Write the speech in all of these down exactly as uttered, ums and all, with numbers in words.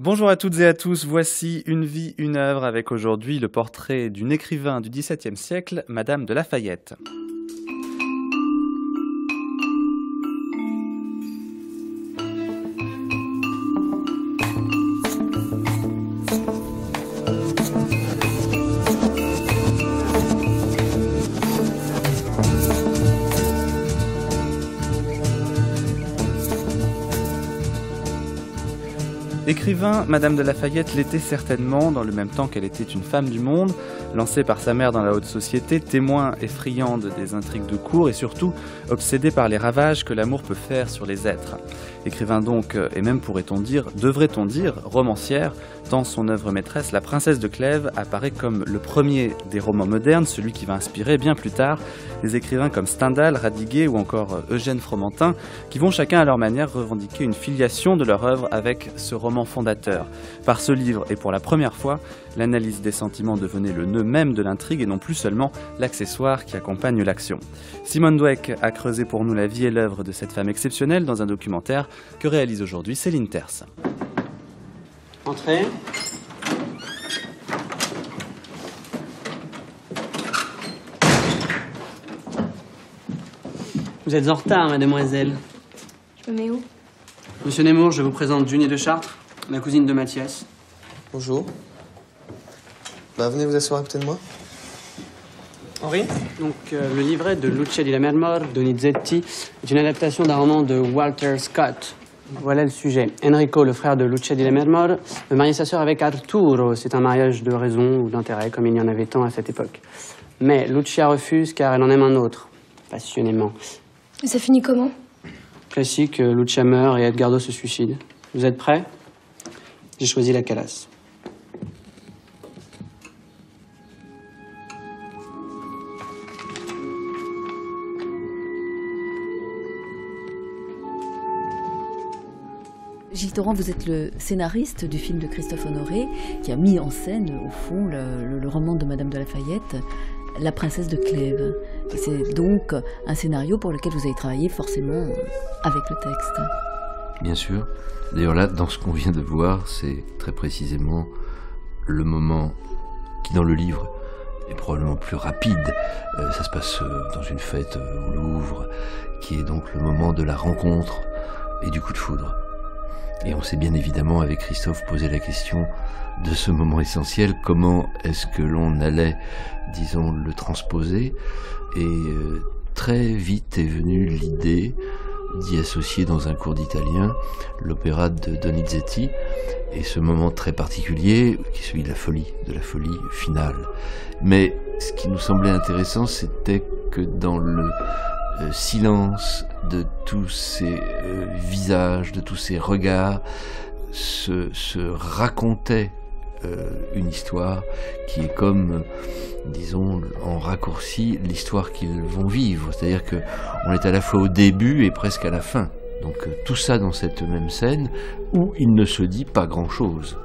Bonjour à toutes et à tous, voici Une vie, une œuvre avec aujourd'hui le portrait d'une écrivain du dix-septième siècle, Madame de La Fayette. Écrivain, Madame de La Fayette l'était certainement, dans le même temps qu'elle était une femme du monde, lancée par sa mère dans la haute société, témoin et friande des intrigues de cour et surtout obsédée par les ravages que l'amour peut faire sur les êtres. Écrivain donc, et même pourrait-on dire, devrait-on dire, romancière, tant son œuvre maîtresse, La Princesse de Clèves, apparaît comme le premier des romans modernes, celui qui va inspirer bien plus tard des écrivains comme Stendhal, Radiguet ou encore Eugène Fromentin, qui vont chacun à leur manière revendiquer une filiation de leur œuvre avec ce roman fondateur. Par ce livre, et pour la première fois, l'analyse des sentiments devenait le nœud même de l'intrigue et non plus seulement l'accessoire qui accompagne l'action. Simone Dwek a creusé pour nous la vie et l'œuvre de cette femme exceptionnelle dans un documentaire que réalise aujourd'hui Céline Terce. Entrez. Vous êtes en retard, mademoiselle. Je me mets où? Monsieur Nemours, je vous présente Junie de Chartres, la cousine de Mathias. Bonjour. Bah, venez vous asseoir à côté de moi. Henri, donc euh, le livret de Lucia di Lammermoor de Donizetti est une adaptation d'un roman de Walter Scott. Voilà le sujet. Enrico, le frère de Lucia di Lammermoor, veut marier sa sœur avec Arturo. C'est un mariage de raison ou d'intérêt, comme il y en avait tant à cette époque. Mais Lucia refuse car elle en aime un autre, passionnément. Et ça finit comment? Classique, Lucia meurt et Edgardo se suicide. Vous êtes prêts? J'ai choisi la calasse. Gilles Torrent, vous êtes le scénariste du film de Christophe Honoré, qui a mis en scène, au fond, le, le, le roman de Madame de La Fayette, La Princesse de Clèves. Et c'est donc un scénario pour lequel vous avez travaillé forcément avec le texte. Bien sûr. D'ailleurs là, dans ce qu'on vient de voir, c'est très précisément le moment qui, dans le livre, est probablement plus rapide. Euh, ça se passe dans une fête au Louvre, qui est donc le moment de la rencontre et du coup de foudre. Et on s'est bien évidemment, avec Christophe, posé la question de ce moment essentiel, comment est-ce que l'on allait, disons, le transposer. Et euh, très vite est venue l'idée d'y associer dans un cours d'italien l'opéra de Donizetti et ce moment très particulier qui est celui de la folie, de la folie finale. Mais ce qui nous semblait intéressant, c'était que dans le euh, silence de tous ces euh, visages, de tous ces regards, se, se racontait euh, une histoire qui est comme, euh, disons, en raccourci, l'histoire qu'ils vont vivre. C'est-à-dire qu'on est à la fois au début et presque à la fin. Donc euh, tout ça dans cette même scène où il ne se dit pas grand-chose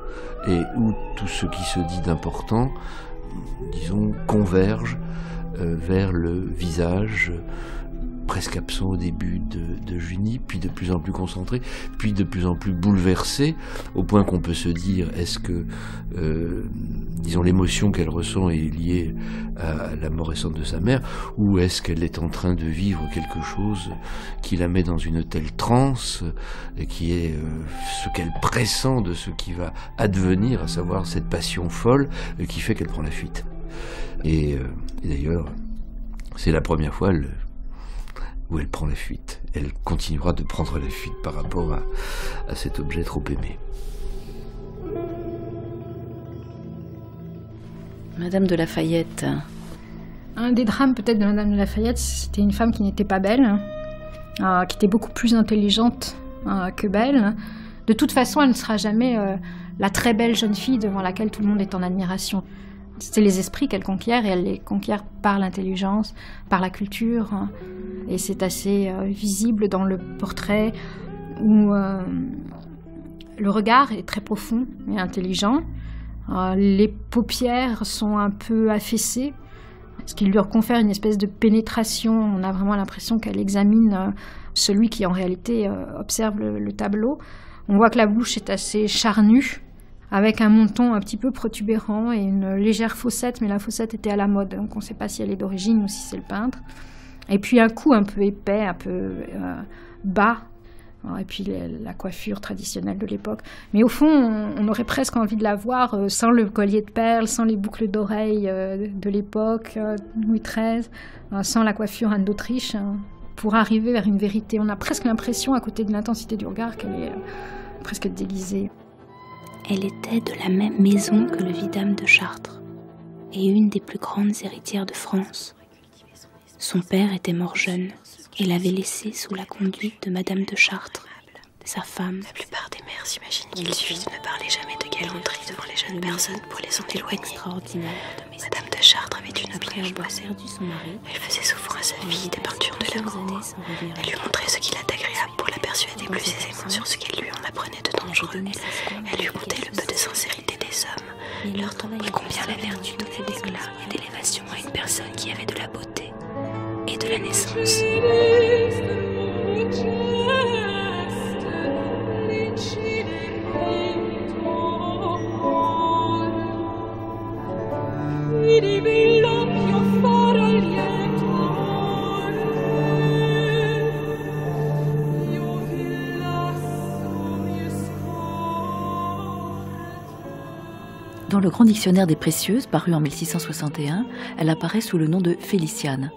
et où tout ce qui se dit d'important, disons, converge euh, vers le visage presque absent au début de, de Junie, puis de plus en plus concentré, puis de plus en plus bouleversé, au point qu'on peut se dire, est-ce que, euh, disons, l'émotion qu'elle ressent est liée à la mort récente de sa mère, ou est-ce qu'elle est en train de vivre quelque chose qui la met dans une telle transe, qui est euh, ce qu'elle pressent de ce qui va advenir, à savoir cette passion folle euh, qui fait qu'elle prend la fuite. Et, euh, et d'ailleurs, c'est la première fois, le où elle prend la fuite. Elle continuera de prendre la fuite par rapport à, à cet objet trop aimé. Madame de La Fayette. Un des drames peut-être de Madame de La Fayette, c'était une femme qui n'était pas belle, euh, qui était beaucoup plus intelligente euh, que belle. De toute façon, elle ne sera jamais euh, la très belle jeune fille devant laquelle tout le monde est en admiration. C'est les esprits qu'elle conquiert, et elle les conquiert par l'intelligence, par la culture. Et c'est assez euh, visible dans le portrait où euh, le regard est très profond et intelligent. Euh, les paupières sont un peu affaissées, ce qui lui confère une espèce de pénétration. On a vraiment l'impression qu'elle examine euh, celui qui en réalité euh, observe le, le tableau. On voit que la bouche est assez charnue, avec un menton un petit peu protubérant et une légère fossette, mais la fossette était à la mode, donc on ne sait pas si elle est d'origine ou si c'est le peintre. Et puis un cou un peu épais, un peu euh, bas, et puis la coiffure traditionnelle de l'époque. Mais au fond, on aurait presque envie de la voir sans le collier de perles, sans les boucles d'oreilles de l'époque, Louis treize, sans la coiffure Anne d'Autriche, pour arriver vers une vérité. On a presque l'impression, à côté de l'intensité du regard, qu'elle est presque déguisée. Elle était de la même maison que le vidame de Chartres, et une des plus grandes héritières de France. Son père était mort jeune, et l'avait laissée sous la conduite de Madame de Chartres, sa femme. La plupart des mères s'imaginent qu'il suffit de ne parler jamais de galanterie devant les jeunes personnes pour les en éloigner. Madame de Chartres avait une opinion boisée. Elle faisait souvent à sa fille des peintures de l'amour. Elle lui montrait ce qu'il a d'agréable pour la persuader plus aisément sur ce qu'elle lui en apprenait de dangereux. Elle lui contait le peu de sincérité des hommes, leur montrait combien la vertu donnait d'éclat et d'élévation à une personne qui avait de la beauté et de la naissance. Dans le Grand Dictionnaire des Précieuses, paru en mille six cent soixante et un, elle apparaît sous le nom de Féliciane.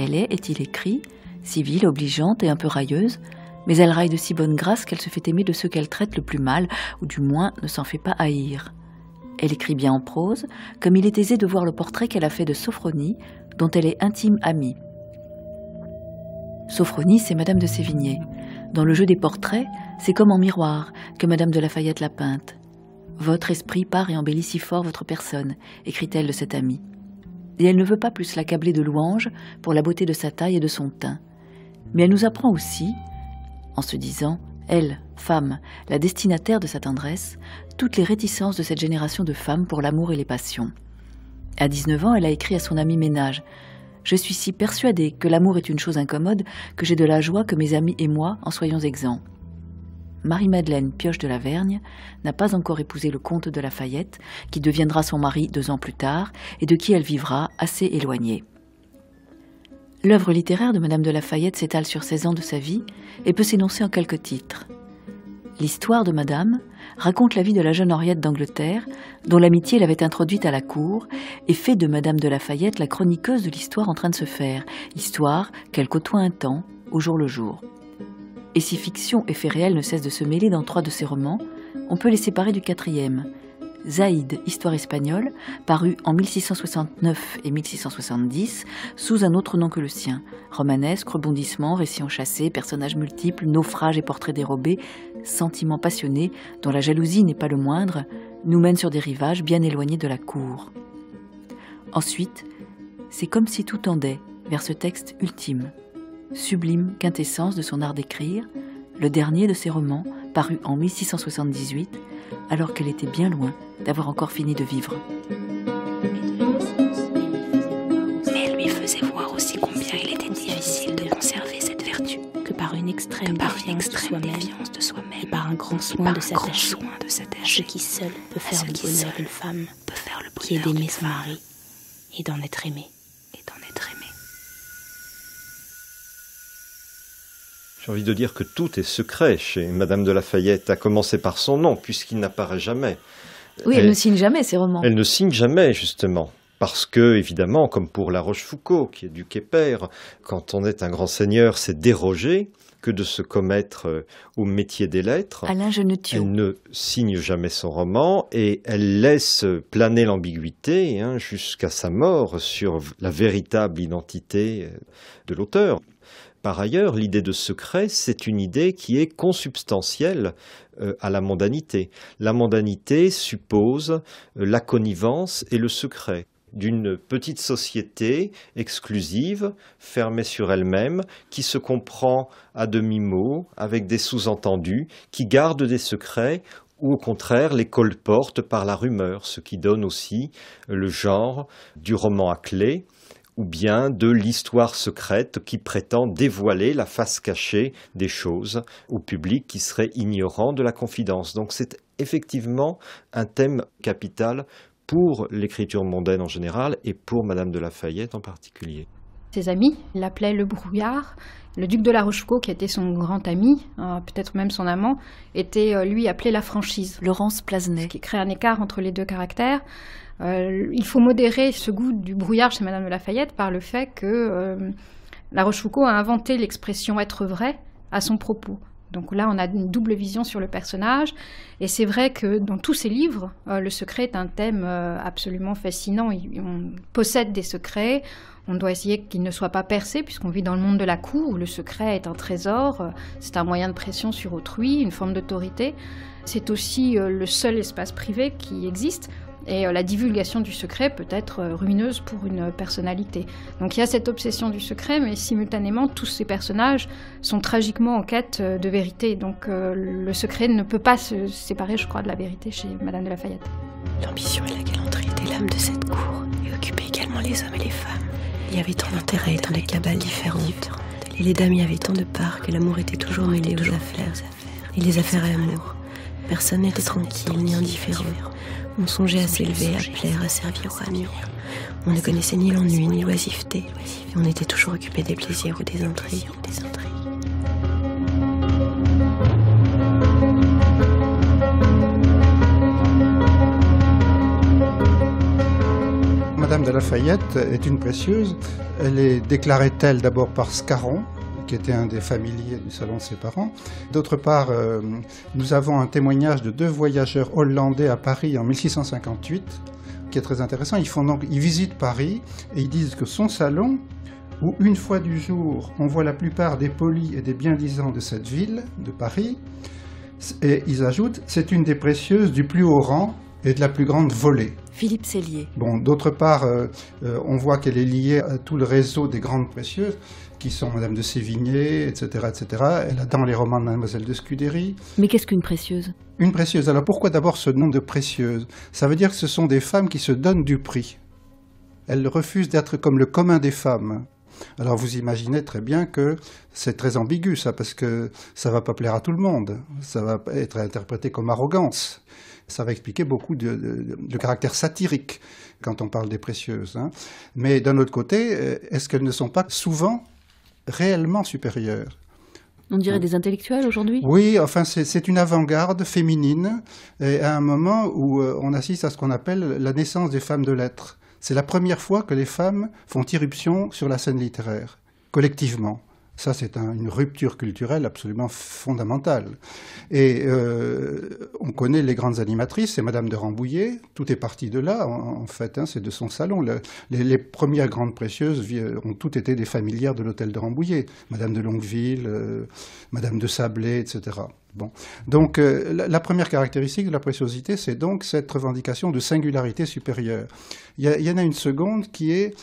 Elle est, est-il écrit, civile, obligeante et un peu railleuse, mais elle raille de si bonne grâce qu'elle se fait aimer de ceux qu'elle traite le plus mal, ou du moins ne s'en fait pas haïr. Elle écrit bien en prose, comme il est aisé de voir le portrait qu'elle a fait de Sophronie, dont elle est intime amie. Sophronie, c'est Madame de Sévigné. Dans le jeu des portraits, c'est comme en miroir que Madame de La Fayette l'a peinte. « Votre esprit part et embellit si fort votre personne », écrit-elle de cette amie. Et elle ne veut pas plus l'accabler de louanges pour la beauté de sa taille et de son teint. Mais elle nous apprend aussi, en se disant, elle, femme, la destinataire de sa tendresse, toutes les réticences de cette génération de femmes pour l'amour et les passions. À dix-neuf ans, elle a écrit à son ami Ménage « Je suis si persuadée que l'amour est une chose incommode que j'ai de la joie que mes amis et moi en soyons exempts. » Marie-Madeleine Pioche de la Vergne n'a pas encore épousé le comte de La Fayette, qui deviendra son mari deux ans plus tard et de qui elle vivra assez éloignée. L'œuvre littéraire de Madame de La Fayette s'étale sur seize ans de sa vie et peut s'énoncer en quelques titres. L'histoire de Madame raconte la vie de la jeune Henriette d'Angleterre, dont l'amitié l'avait introduite à la cour et fait de Madame de La Fayette la chroniqueuse de l'histoire en train de se faire, histoire qu'elle côtoie un temps, au jour le jour. Et si fiction et fait réel ne cessent de se mêler dans trois de ses romans, on peut les séparer du quatrième. Zaïd, Histoire espagnole, paru en mille six cent soixante-neuf et mille six cent soixante-dix, sous un autre nom que le sien. Romanesque, rebondissements, récits enchâssés, personnages multiples, naufrages et portraits dérobés, sentiments passionnés, dont la jalousie n'est pas le moindre, nous mènent sur des rivages bien éloignés de la cour. Ensuite, c'est comme si tout tendait vers ce texte ultime. Sublime quintessence de son art d'écrire, le dernier de ses romans, paru en mille six cent soixante-dix-huit, alors qu'elle était bien loin d'avoir encore fini de vivre. Mais elle lui faisait voir aussi combien il était difficile de conserver cette vertu, que par une extrême défiance de soi-même, et par un grand soin de s'attacher à ce qui seul peut faire le bonheur d'une femme, qui est d'aimer son mari et d'en être aimée. J'ai envie de dire que tout est secret chez Madame de La Fayette, à commencer par son nom, puisqu'il n'apparaît jamais. Oui, elle, elle ne signe jamais ses romans. Elle ne signe jamais, justement. Parce que, évidemment, comme pour La Rochefoucauld, qui est duc et pair, quand on est un grand seigneur, c'est dérogé que de se commettre au métier des lettres. Alain Genetiot. Elle ne signe jamais son roman et elle laisse planer l'ambiguïté hein, jusqu'à sa mort sur la véritable identité de l'auteur. Par ailleurs, l'idée de secret, c'est une idée qui est consubstantielle euh, à la mondanité. La mondanité suppose euh, la connivence et le secret d'une petite société exclusive, fermée sur elle-même, qui se comprend à demi-mot, avec des sous-entendus, qui garde des secrets ou au contraire les colporte par la rumeur, ce qui donne aussi le genre du roman à clé, ou bien de l'histoire secrète qui prétend dévoiler la face cachée des choses au public qui serait ignorant de la confidence. Donc c'est effectivement un thème capital pour l'écriture mondaine en général et pour Madame de La Fayette en particulier. Ses amis l'appelaient le brouillard. Le duc de la Rochefoucauld, qui était son grand ami, euh, peut-être même son amant, était euh, lui appelé la franchise. Laurence Plasnet. Ce qui crée un écart entre les deux caractères. Euh, il faut modérer ce goût du brouillard chez Madame de La Fayette par le fait que euh, la Rochefoucauld a inventé l'expression « être vrai » à son propos. Donc là, on a une double vision sur le personnage. Et c'est vrai que dans tous ses livres, euh, le secret est un thème euh, absolument fascinant. Il, on possède des secrets, on doit essayer qu'ils ne soient pas percés, puisqu'on vit dans le monde de la cour, où le secret est un trésor, euh, c'est un moyen de pression sur autrui, une forme d'autorité. C'est aussi euh, le seul espace privé qui existe. Et la divulgation du secret peut être ruineuse pour une personnalité. Donc il y a cette obsession du secret, mais simultanément, tous ces personnages sont tragiquement en quête de vérité. Donc euh, le secret ne peut pas se séparer, je crois, de la vérité chez Madame de La Fayette. L'ambition et la galanterie étaient l'âme de cette cour, et occupaient également les hommes et les femmes. Il y avait tant d'intérêts et tant de cabales différentes. Et les dames y avaient tant de part que l'amour était toujours mêlé aux affaires. Et les affaires et l'amour. Personne n'était tranquille ni indifférent. On songeait à s'élever, à plaire, à servir ou à nuire. On ne connaissait ni l'ennui, ni l'oisiveté. Et on était toujours occupé des plaisirs ou des intrigues. Madame de La Fayette est une précieuse. Elle est déclarée telle d'abord par Scarron, qui était un des familiers du salon de ses parents. D'autre part, euh, nous avons un témoignage de deux voyageurs hollandais à Paris en mille six cent cinquante-huit, qui est très intéressant. Ils, font donc, ils visitent Paris et ils disent que son salon, où une fois du jour, on voit la plupart des polis et des bien-disants de cette ville, de Paris, et ils ajoutent, c'est une des précieuses du plus haut rang et de la plus grande volée. Philippe Cellier. Bon, d'autre part, euh, euh, on voit qu'elle est liée à tout le réseau des grandes précieuses, qui sont Madame de Sévigné, et cetera, et cetera. Elle a dans les romans de Mademoiselle de Scudéry. Mais qu'est-ce qu'une précieuse ? Une précieuse. Alors pourquoi d'abord ce nom de précieuse ? Ça veut dire que ce sont des femmes qui se donnent du prix. Elles refusent d'être comme le commun des femmes. Alors vous imaginez très bien que c'est très ambigu ça, parce que ça ne va pas plaire à tout le monde. Ça va être interprété comme arrogance. Ça va expliquer beaucoup de, de, de caractère satirique quand on parle des précieuses. Hein. Mais d'un autre côté, est-ce qu'elles ne sont pas souvent réellement supérieures? On dirait des intellectuels aujourd'hui? Oui, enfin c'est une avant-garde féminine et à un moment où on assiste à ce qu'on appelle la naissance des femmes de lettres. C'est la première fois que les femmes font irruption sur la scène littéraire, collectivement. Ça, c'est un, une rupture culturelle absolument fondamentale. Et euh, on connaît les grandes animatrices, c'est Madame de Rambouillet, tout est parti de là, en, en fait, hein, c'est de son salon. Le, les, les premières grandes précieuses ont toutes été des familières de l'hôtel de Rambouillet, Madame de Longueville, euh, Madame de Sablé, et cetera. Bon. Donc, euh, la, la première caractéristique de la préciosité, c'est donc cette revendication de singularité supérieure. Il y, y en a une seconde qui est,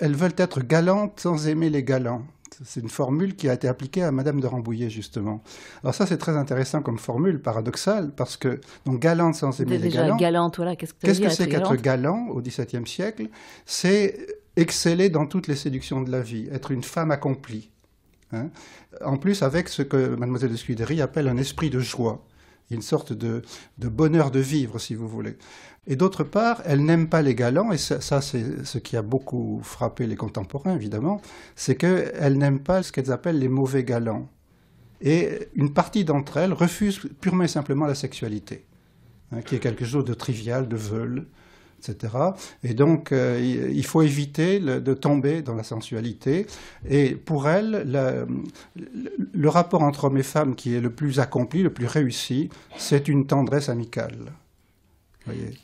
elles veulent être galantes sans aimer les galants. C'est une formule qui a été appliquée à Madame de Rambouillet, justement. Alors ça, c'est très intéressant comme formule paradoxale, parce que, donc, galante sans aimer les galants. Galante, voilà, qu'est-ce que c'est qu'être galant au dix-septième siècle? C'est exceller dans toutes les séductions de la vie, être une femme accomplie. Hein, en plus, avec ce que Mademoiselle de Scudéry appelle un esprit de joie, une sorte de, de bonheur de vivre, si vous voulez. Et d'autre part, elle n'aime pas les galants, et ça, ça c'est ce qui a beaucoup frappé les contemporains, évidemment, c'est qu'elle n'aime pas ce qu'elles appellent les mauvais galants. Et une partie d'entre elles refuse purement et simplement la sexualité, hein, qui est quelque chose de trivial, de veule, et cetera. Et donc, euh, il faut éviter le, de tomber dans la sensualité. Et pour elle, la, le rapport entre hommes et femmes qui est le plus accompli, le plus réussi, c'est une tendresse amicale. Voyez.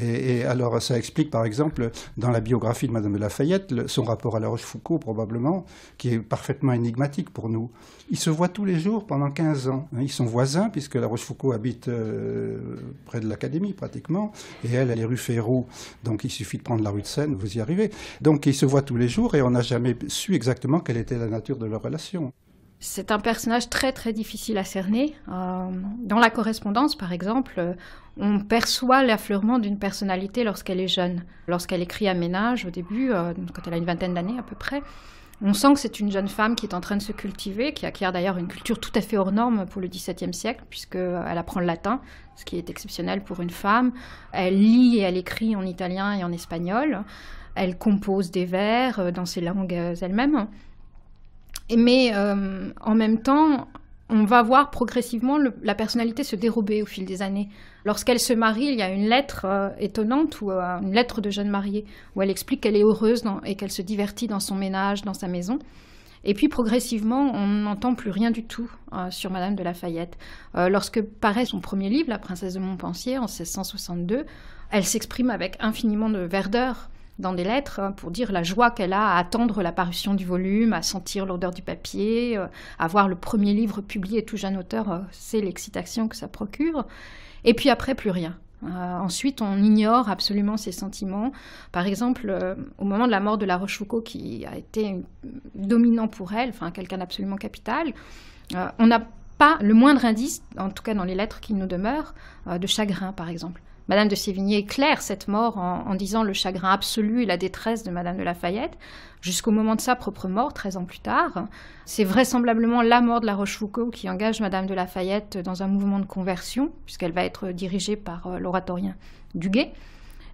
Et, et alors, ça explique, par exemple, dans la biographie de Madame de La Fayette, son rapport à la Rochefoucauld, probablement, qui est parfaitement énigmatique pour nous. Ils se voient tous les jours pendant quinze ans. Ils sont voisins, puisque la Rochefoucauld habite euh, près de l'Académie, pratiquement, et elle, elle est rue Férou, donc il suffit de prendre la rue de Seine, vous y arrivez. Donc, ils se voient tous les jours, et on n'a jamais su exactement quelle était la nature de leur relation. c'est un personnage très très difficile à cerner. Euh, dans la correspondance, par exemple, on perçoit l'affleurement d'une personnalité lorsqu'elle est jeune. Lorsqu'elle écrit à Ménage, au début, euh, quand elle a une vingtaine d'années à peu près, on sent que c'est une jeune femme qui est en train de se cultiver, qui acquiert d'ailleurs une culture tout à fait hors norme pour le dix-septième siècle, puisqu'elle apprend le latin, ce qui est exceptionnel pour une femme. Elle lit et elle écrit en italien et en espagnol. Elle compose des vers dans ses langues elles-mêmes. Mais euh, en même temps, on va voir progressivement le, la personnalité se dérober au fil des années. Lorsqu'elle se marie, il y a une lettre euh, étonnante, ou euh, une lettre de jeune mariée, où elle explique qu'elle est heureuse dans, et qu'elle se divertit dans son ménage, dans sa maison. Et puis progressivement, on n'entend plus rien du tout euh, sur Madame de La Fayette. Euh, lorsque paraît son premier livre, La Princesse de Montpensier, en seize cent soixante-deux, elle s'exprime avec infiniment de verdeur dans des lettres, pour dire la joie qu'elle a à attendre la parution du volume, à sentir l'odeur du papier, à voir le premier livre publié, tout jeune auteur, c'est l'excitation que ça procure. Et puis après, plus rien. Euh, ensuite, on ignore absolument ses sentiments. Par exemple, euh, au moment de la mort de La Rochefoucauld, qui a été dominant pour elle, enfin quelqu'un d'absolument capital, euh, on n'a pas le moindre indice, en tout cas dans les lettres qui nous demeurent, euh, de chagrin, par exemple. Madame de Sévigné éclaire cette mort en, en disant le chagrin absolu et la détresse de Madame de La Fayette, jusqu'au moment de sa propre mort, treize ans plus tard. C'est vraisemblablement la mort de La Rochefoucauld qui engage Madame de La Fayette dans un mouvement de conversion, puisqu'elle va être dirigée par euh, l'oratorien Duguay,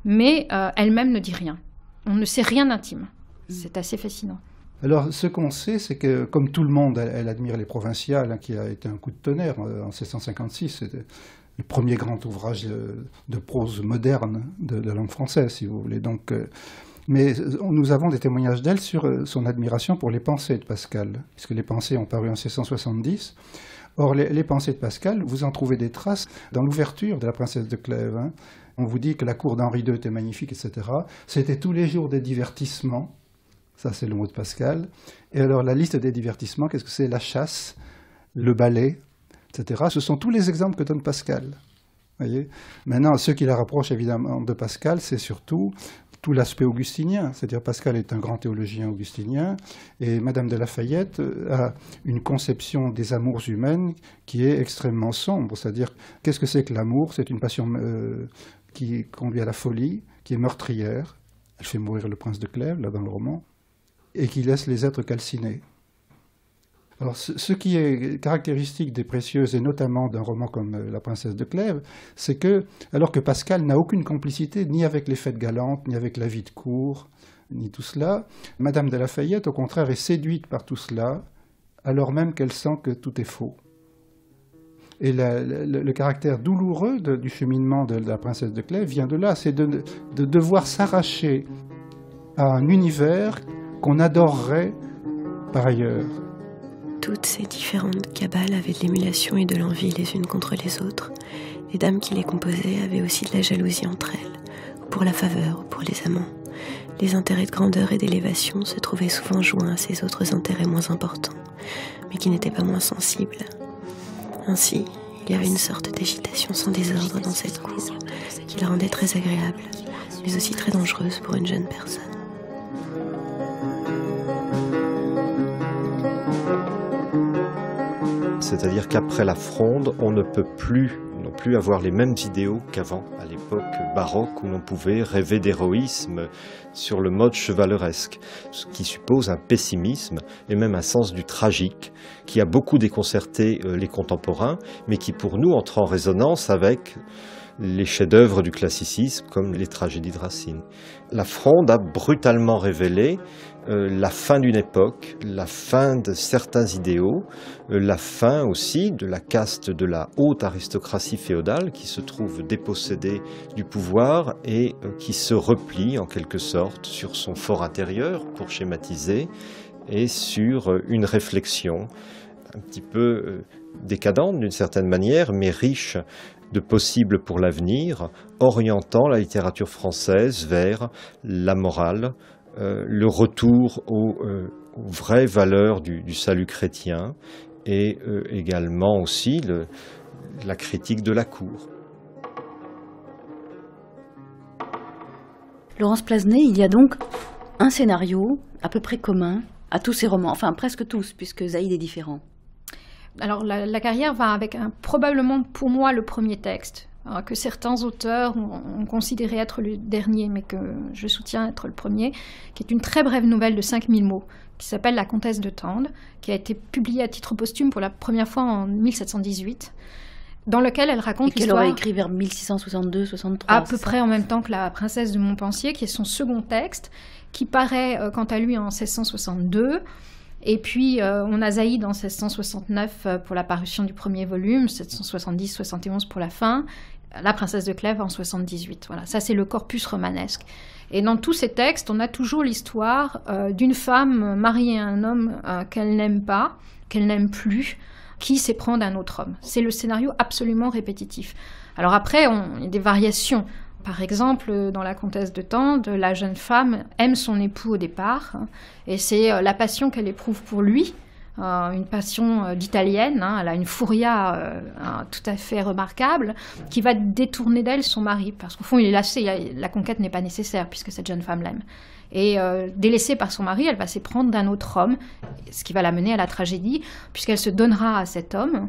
mais euh, elle-même ne dit rien. On ne sait rien d'intime. C'est assez fascinant. Alors, ce qu'on sait, c'est que, comme tout le monde, elle, elle admire Les Provinciales, hein, qui a été un coup de tonnerre euh, en mille sept cent cinquante-six. Le premier grand ouvrage de, de prose moderne de la langue française, si vous voulez. Donc, euh, mais nous avons des témoignages d'elle sur euh, son admiration pour les pensées de Pascal, puisque les pensées ont paru en mille sept cent soixante-dix. Or, les, les pensées de Pascal, vous en trouvez des traces dans l'ouverture de La Princesse de Clèves. Hein. On vous dit que la cour d'Henri deux était magnifique, et cetera. C'était tous les jours des divertissements. Ça, c'est le mot de Pascal. Et alors, la liste des divertissements, qu'est-ce que c'est? La chasse, le ballet, et cetera. Ce sont tous les exemples que donne Pascal. Voyez, maintenant, ce qui la rapproche évidemment de Pascal, c'est surtout tout l'aspect augustinien. C'est-à-dire Pascal est un grand théologien augustinien, et Madame de La Fayette a une conception des amours humaines qui est extrêmement sombre. C'est-à-dire, qu'est-ce que c'est que l'amour? C'est une passion euh, qui conduit à la folie, qui est meurtrière. Elle fait mourir le prince de Clèves, là dans le roman, et qui laisse les êtres calcinés. Alors, ce qui est caractéristique des Précieuses, et notamment d'un roman comme La Princesse de Clèves, c'est que, alors que Pascal n'a aucune complicité ni avec les fêtes galantes, ni avec la vie de cour, ni tout cela, Madame de La Fayette, au contraire, est séduite par tout cela, alors même qu'elle sent que tout est faux. Et la, le, le caractère douloureux de, du cheminement de, de La Princesse de Clèves vient de là, c'est de, de devoir s'arracher à un univers qu'on adorerait par ailleurs. Toutes ces différentes cabales avaient de l'émulation et de l'envie les unes contre les autres. Les dames qui les composaient avaient aussi de la jalousie entre elles, pour la faveur ou pour les amants. Les intérêts de grandeur et d'élévation se trouvaient souvent joints à ces autres intérêts moins importants, mais qui n'étaient pas moins sensibles. Ainsi, il y avait une sorte d'agitation sans désordre dans cette cour, qui la rendait très agréable, mais aussi très dangereuse pour une jeune personne. C'est-à-dire qu'après la Fronde, on ne peut plus non plus avoir les mêmes idéaux qu'avant, à l'époque baroque où l'on pouvait rêver d'héroïsme sur le mode chevaleresque, ce qui suppose un pessimisme et même un sens du tragique, qui a beaucoup déconcerté les contemporains, mais qui pour nous entre en résonance avec les chefs-d'œuvre du classicisme, comme les tragédies de Racine. La Fronde a brutalement révélé euh, la fin d'une époque, la fin de certains idéaux, euh, la fin aussi de la caste de la haute aristocratie féodale qui se trouve dépossédée du pouvoir et euh, qui se replie en quelque sorte sur son fort intérieur, pour schématiser, et sur euh, une réflexion un petit peu euh, décadente d'une certaine manière, mais riche de possible pour l'avenir, orientant la littérature française vers la morale, euh, le retour aux, euh, aux vraies valeurs du, du salut chrétien, et euh, également aussi le, la critique de la cour. Laurence Plasnet, il y a donc un scénario à peu près commun à tous ces romans, enfin presque tous, puisque Zaïd est différent. alors la, la carrière va avec un, probablement pour moi le premier texte, alors que certains auteurs ont, ont considéré être le dernier, mais que je soutiens être le premier, qui est une très brève nouvelle de cinq mille mots, qui s'appelle La Comtesse de Tende, qui a été publiée à titre posthume pour la première fois en mille sept cent dix-huit, dans lequel elle raconte l'histoire... Et qu'elle aurait écrit vers mille six cent soixante-deux soixante-trois. À peu près en même temps que La Princesse de Montpensier, qui est son second texte, qui paraît, euh, quant à lui, en mille six cent soixante-deux. Et puis, euh, on a Zaïd en mille sept cent soixante-neuf euh, pour la parution du premier volume, mille sept cent soixante-dix soixante et onze pour la fin, La Princesse de Clèves en mille sept cent soixante-dix-huit. Voilà, ça c'est le corpus romanesque. Et dans tous ces textes, on a toujours l'histoire euh, d'une femme mariée à un homme euh, qu'elle n'aime pas, qu'elle n'aime plus, qui s'éprend d'un autre homme. C'est le scénario absolument répétitif. Alors après, on, il y a des variations. Par exemple, dans La Comtesse de Tende, la jeune femme aime son époux au départ, et c'est la passion qu'elle éprouve pour lui, une passion d'italienne, hein, elle a une furia euh, tout à fait remarquable, qui va détourner d'elle son mari, parce qu'au fond il est lassé, il a, la conquête n'est pas nécessaire, puisque cette jeune femme l'aime. Et euh, délaissée par son mari, elle va s'éprendre d'un autre homme, ce qui va la mener à la tragédie, puisqu'elle se donnera à cet homme,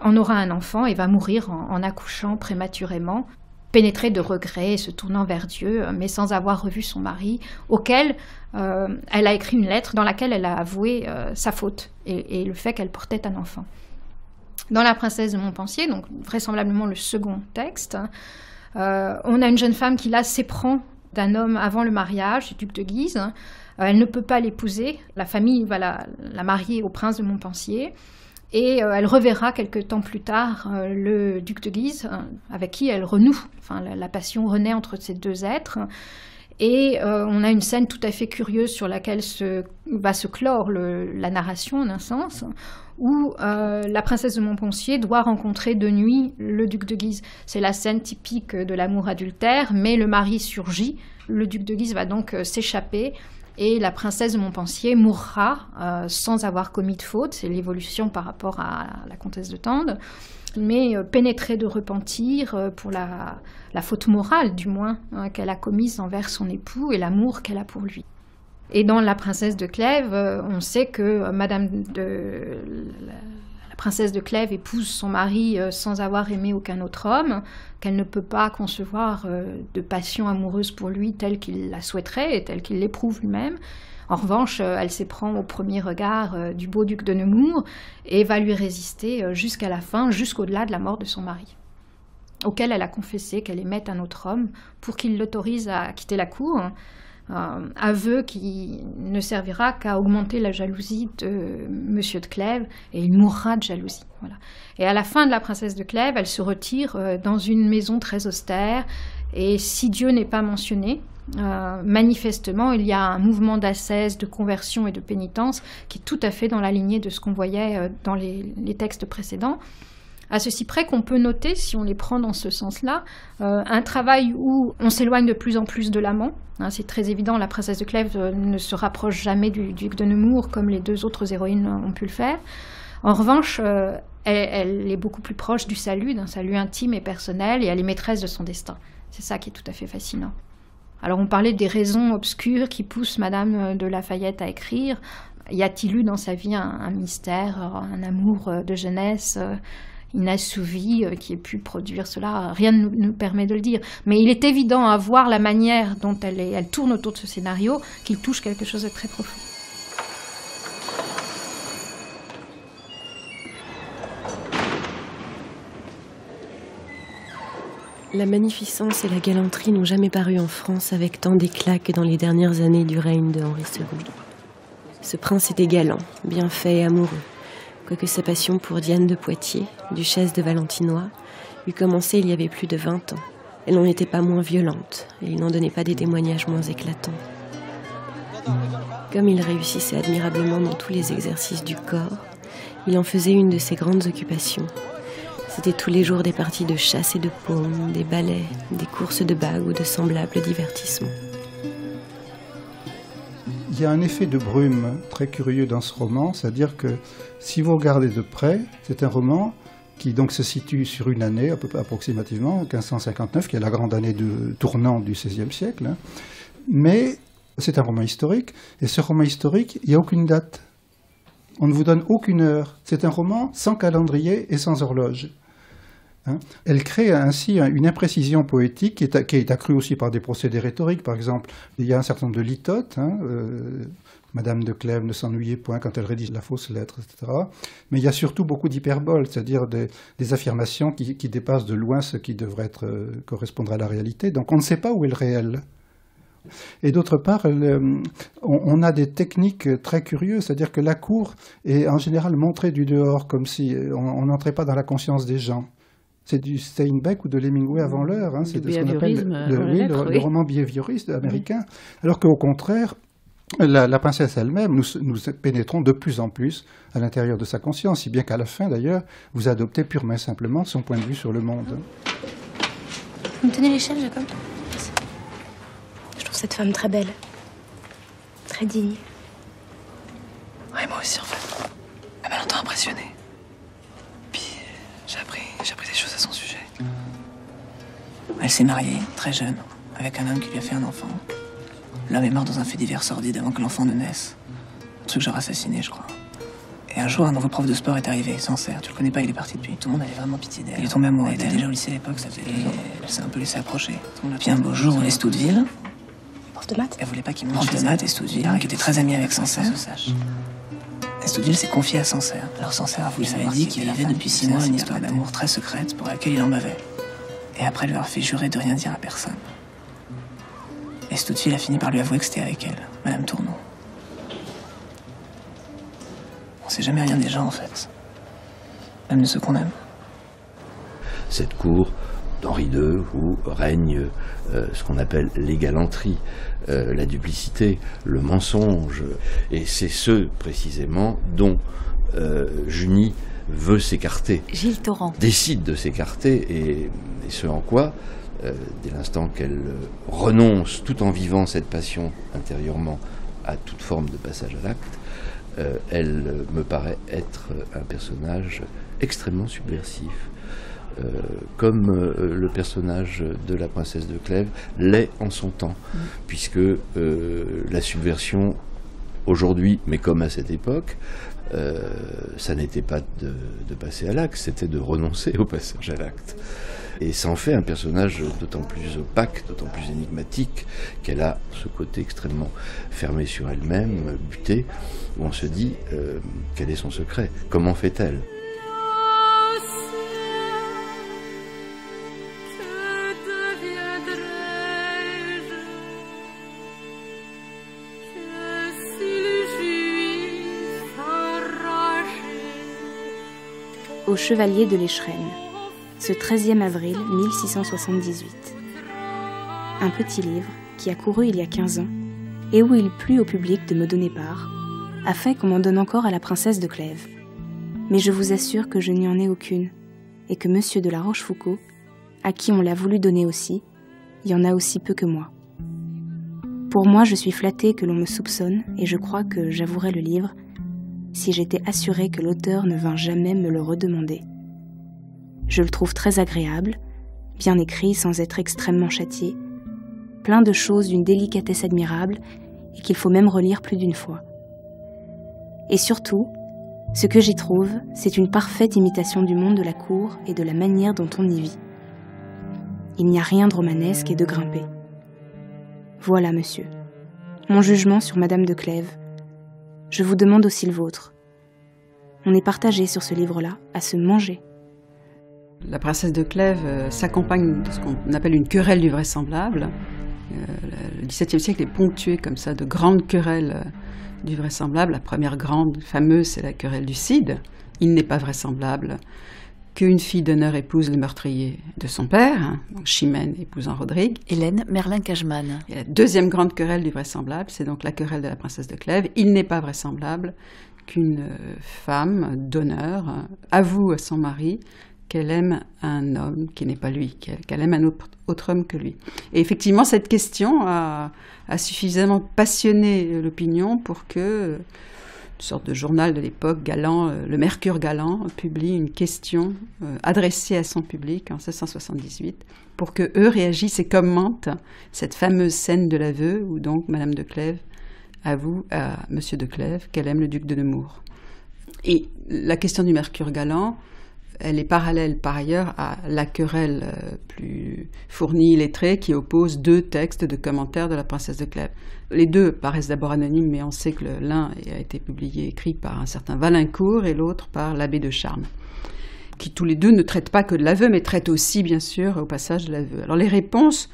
en aura un enfant et va mourir en, en accouchant prématurément, pénétrée de regrets, se tournant vers Dieu, mais sans avoir revu son mari, auquel euh, elle a écrit une lettre dans laquelle elle a avoué euh, sa faute et, et le fait qu'elle portait un enfant. Dans La Princesse de Montpensier, donc vraisemblablement le second texte, euh, on a une jeune femme qui là s'éprend d'un homme avant le mariage, du duc de Guise. Euh, elle ne peut pas l'épouser, la famille va la, la marier au prince de Montpensier. Et euh, elle reverra quelque temps plus tard euh, le duc de Guise, euh, avec qui elle renoue. Enfin, la, la passion renaît entre ces deux êtres. Et euh, on a une scène tout à fait curieuse sur laquelle se, va se clore le, la narration, en un sens, où euh, la princesse de Montpensier doit rencontrer de nuit le duc de Guise. C'est la scène typique de l'amour adultère, mais le mari surgit. Le duc de Guise va donc euh, s'échapper. Et la princesse de Montpensier mourra euh, sans avoir commis de faute, c'est l'évolution par rapport à la comtesse de Tende, mais euh, pénétrée de repentir euh, pour la, la faute morale, du moins, hein, qu'elle a commise envers son époux et l'amour qu'elle a pour lui. Et dans La Princesse de Clèves, euh, on sait que euh, Madame de... La, la princesse de Clèves épouse son mari euh, sans avoir aimé aucun autre homme, qu'elle ne peut pas concevoir euh, de passion amoureuse pour lui telle qu'il la souhaiterait et telle qu'il l'éprouve lui-même. En revanche, euh, elle s'éprend au premier regard euh, du beau duc de Nemours et va lui résister euh, jusqu'à la fin, jusqu'au-delà de la mort de son mari, auquel elle a confessé qu'elle aimait un autre homme pour qu'il l'autorise à quitter la cour. Hein. Euh, aveu qui ne servira qu'à augmenter la jalousie de Monsieur de Clèves, et il mourra de jalousie. Voilà. Et à la fin de La Princesse de Clèves, elle se retire euh, dans une maison très austère, et si Dieu n'est pas mentionné, euh, manifestement il y a un mouvement d'ascèse, de conversion et de pénitence qui est tout à fait dans la lignée de ce qu'on voyait euh, dans les, les textes précédents. À ceci près qu'on peut noter, si on les prend dans ce sens-là, euh, un travail où on s'éloigne de plus en plus de l'amant. Hein, c'est très évident, la princesse de Clèves euh, ne se rapproche jamais du duc de Nemours, comme les deux autres héroïnes ont pu le faire. En revanche, euh, elle, elle est beaucoup plus proche du salut, d'un salut intime et personnel, et elle est maîtresse de son destin. C'est ça qui est tout à fait fascinant. Alors on parlait des raisons obscures qui poussent Madame de La Fayette à écrire. Y a-t-il eu dans sa vie un, un mystère, un amour de jeunesse euh, inassouvi, euh, qui ait pu produire cela, rien ne nous, nous permet de le dire. Mais il est évident à voir la manière dont elle, est, elle tourne autour de ce scénario qu'il touche quelque chose de très profond. La magnificence et la galanterie n'ont jamais paru en France avec tant d'éclat que dans les dernières années du règne de Henri Seconde. Ce prince était galant, bien fait et amoureux. Quoique sa passion pour Diane de Poitiers, duchesse de Valentinois, eût commencé il y avait plus de vingt ans. Elle n'en était pas moins violente, et il n'en donnait pas des témoignages moins éclatants. Comme il réussissait admirablement dans tous les exercices du corps, il en faisait une de ses grandes occupations. C'était tous les jours des parties de chasse et de paume, des ballets, des courses de bagues ou de semblables divertissements. Il y a un effet de brume très curieux dans ce roman, c'est-à-dire que si vous regardez de près, c'est un roman qui donc se situe sur une année, à peu près approximativement, mille cinq cent cinquante-neuf, qui est la grande année de tournant du seizième siècle, hein. Mais c'est un roman historique, et ce roman historique, il n'y a aucune date. On ne vous donne aucune heure. C'est un roman sans calendrier et sans horloge. Hein? Elle crée ainsi une imprécision poétique qui est, qui est accrue aussi par des procédés rhétoriques. Par exemple, il y a un certain nombre de litotes. Hein, euh, Madame de Clèves ne s'ennuyait point quand elle rédige la fausse lettre, et cetera. Mais il y a surtout beaucoup d'hyperboles, c'est-à-dire des, des affirmations qui, qui dépassent de loin ce qui devrait être, euh, correspondre à la réalité. Donc on ne sait pas où est le réel. Et d'autre part, elle, on, on a des techniques très curieuses, c'est-à-dire que la cour est en général montrée du dehors, comme si on n'entrait pas dans la conscience des gens. C'est du Steinbeck ou de Hemingway avant l'heure, hein, c'est ce qu'on appelle le, le, lettre, le, oui. le roman behavioriste américain, oui. Alors qu'au contraire, la, la princesse elle-même, nous, nous pénétrons de plus en plus à l'intérieur de sa conscience, si bien qu'à la fin d'ailleurs, vous adoptez purement et simplement son point de vue sur le monde. Vous me tenez l'échelle, Jacob ? Je trouve cette femme très belle, très digne. Ouais, moi aussi en fait. Elle m'a longtemps impressionnée. Puis j'ai appris, j'ai appris des choses à son sujet. Elle s'est mariée, très jeune, avec un homme qui lui a fait un enfant. L'homme est mort dans un fait divers sordide avant que l'enfant ne naisse. Un truc genre assassiné, je crois. Et un jour, un nouveau prof de sport est arrivé, Sancerre. Tu le connais pas, il est parti depuis. Tout le monde avait vraiment pitié d'elle. Il est tombé amoureux. Elle était déjà au lycée à l'époque, ça faisait deux ans. Elle s'est un peu laissée approcher. Puis un beau jour, on laisse toute ville. Prof de maths. Elle voulait pas qu'il mange de maths et Estouteville, qui était très ami avec Sancerre. Estouteville s'est confié à Sancerre. Alors Sancerre a voulu savoir dit qu'il avait depuis six mois une histoire d'amour très secrète pour laquelle il en bavait. Et après lui avoir fait jurer de rien dire à personne. Estouteville a fini par lui avouer que c'était avec elle, Madame Tournon. On sait jamais rien des gens en fait, même de ceux qu'on aime. Cette cour d'Henri deux où règne euh, ce qu'on appelle les galanteries, euh, la duplicité, le mensonge, et c'est ceux précisément dont euh, Juny veut s'écarter. Gilles Torrent décide de s'écarter et, et ce en quoi, euh, dès l'instant qu'elle renonce tout en vivant cette passion intérieurement à toute forme de passage à l'acte, Euh, elle me paraît être un personnage extrêmement subversif, euh, comme euh, le personnage de la princesse de Clèves l'est en son temps, mmh. puisque euh, la subversion aujourd'hui, mais comme à cette époque, euh, ça n'était pas de, de passer à l'acte, c'était de renoncer au passage à l'acte. Et ça en fait un personnage d'autant plus opaque, d'autant plus énigmatique, qu'elle a ce côté extrêmement fermé sur elle-même, buté, où on se dit euh, quel est son secret, comment fait-elle ? Au Chevalier de l'Écherenne. Ce treizième avril mille six cent soixante-dix-huit. Un petit livre qui a couru il y a quinze ans et où il plut au public de me donner part, afin qu'on m'en donne encore à la princesse de Clèves. Mais je vous assure que je n'y en ai aucune et que Monsieur de la Rochefoucauld, à qui on l'a voulu donner aussi, y en a aussi peu que moi. Pour moi, je suis flattée que l'on me soupçonne et je crois que j'avouerais le livre si j'étais assurée que l'auteur ne vint jamais me le redemander. Je le trouve très agréable, bien écrit sans être extrêmement châtié, plein de choses d'une délicatesse admirable et qu'il faut même relire plus d'une fois. Et surtout, ce que j'y trouve, c'est une parfaite imitation du monde de la cour et de la manière dont on y vit. Il n'y a rien de romanesque et de grimpé. Voilà, monsieur, mon jugement sur Madame de Clèves. Je vous demande aussi le vôtre. On est partagé sur ce livre-là, à se manger. La princesse de Clèves euh, s'accompagne de ce qu'on appelle une querelle du vraisemblable. Euh, le dix-septième siècle est ponctué comme ça de grandes querelles euh, du vraisemblable. La première grande, fameuse, c'est la querelle du Cid. Il n'est pas vraisemblable qu'une fille d'honneur épouse le meurtrier de son père, hein, donc Chimène épousant Rodrigue. Hélène Merlin-Cajman. Et la deuxième grande querelle du vraisemblable, c'est donc la querelle de la princesse de Clèves. Il n'est pas vraisemblable qu'une femme d'honneur avoue à son mari qu'elle aime un homme qui n'est pas lui, qu'elle aime un autre, autre homme que lui. Et effectivement, cette question a, a suffisamment passionné l'opinion pour que, une sorte de journal de l'époque, Galant, le Mercure Galant, publie une question euh, adressée à son public en mille sept cent soixante-dix-huit pour que eux réagissent et commentent cette fameuse scène de l'aveu où donc Madame de Clèves avoue à Monsieur de Clèves qu'elle aime le duc de Nemours. Et la question du mercure galant, elle est parallèle par ailleurs à la querelle plus fournie, lettrée, qui oppose deux textes de commentaires de la princesse de Clèves. Les deux paraissent d'abord anonymes, mais on sait que l'un a été publié, écrit par un certain Valincourt et l'autre par l'abbé de Charmes, qui tous les deux ne traitent pas que de l'aveu, mais traitent aussi, bien sûr, au passage de l'aveu. Alors les réponses,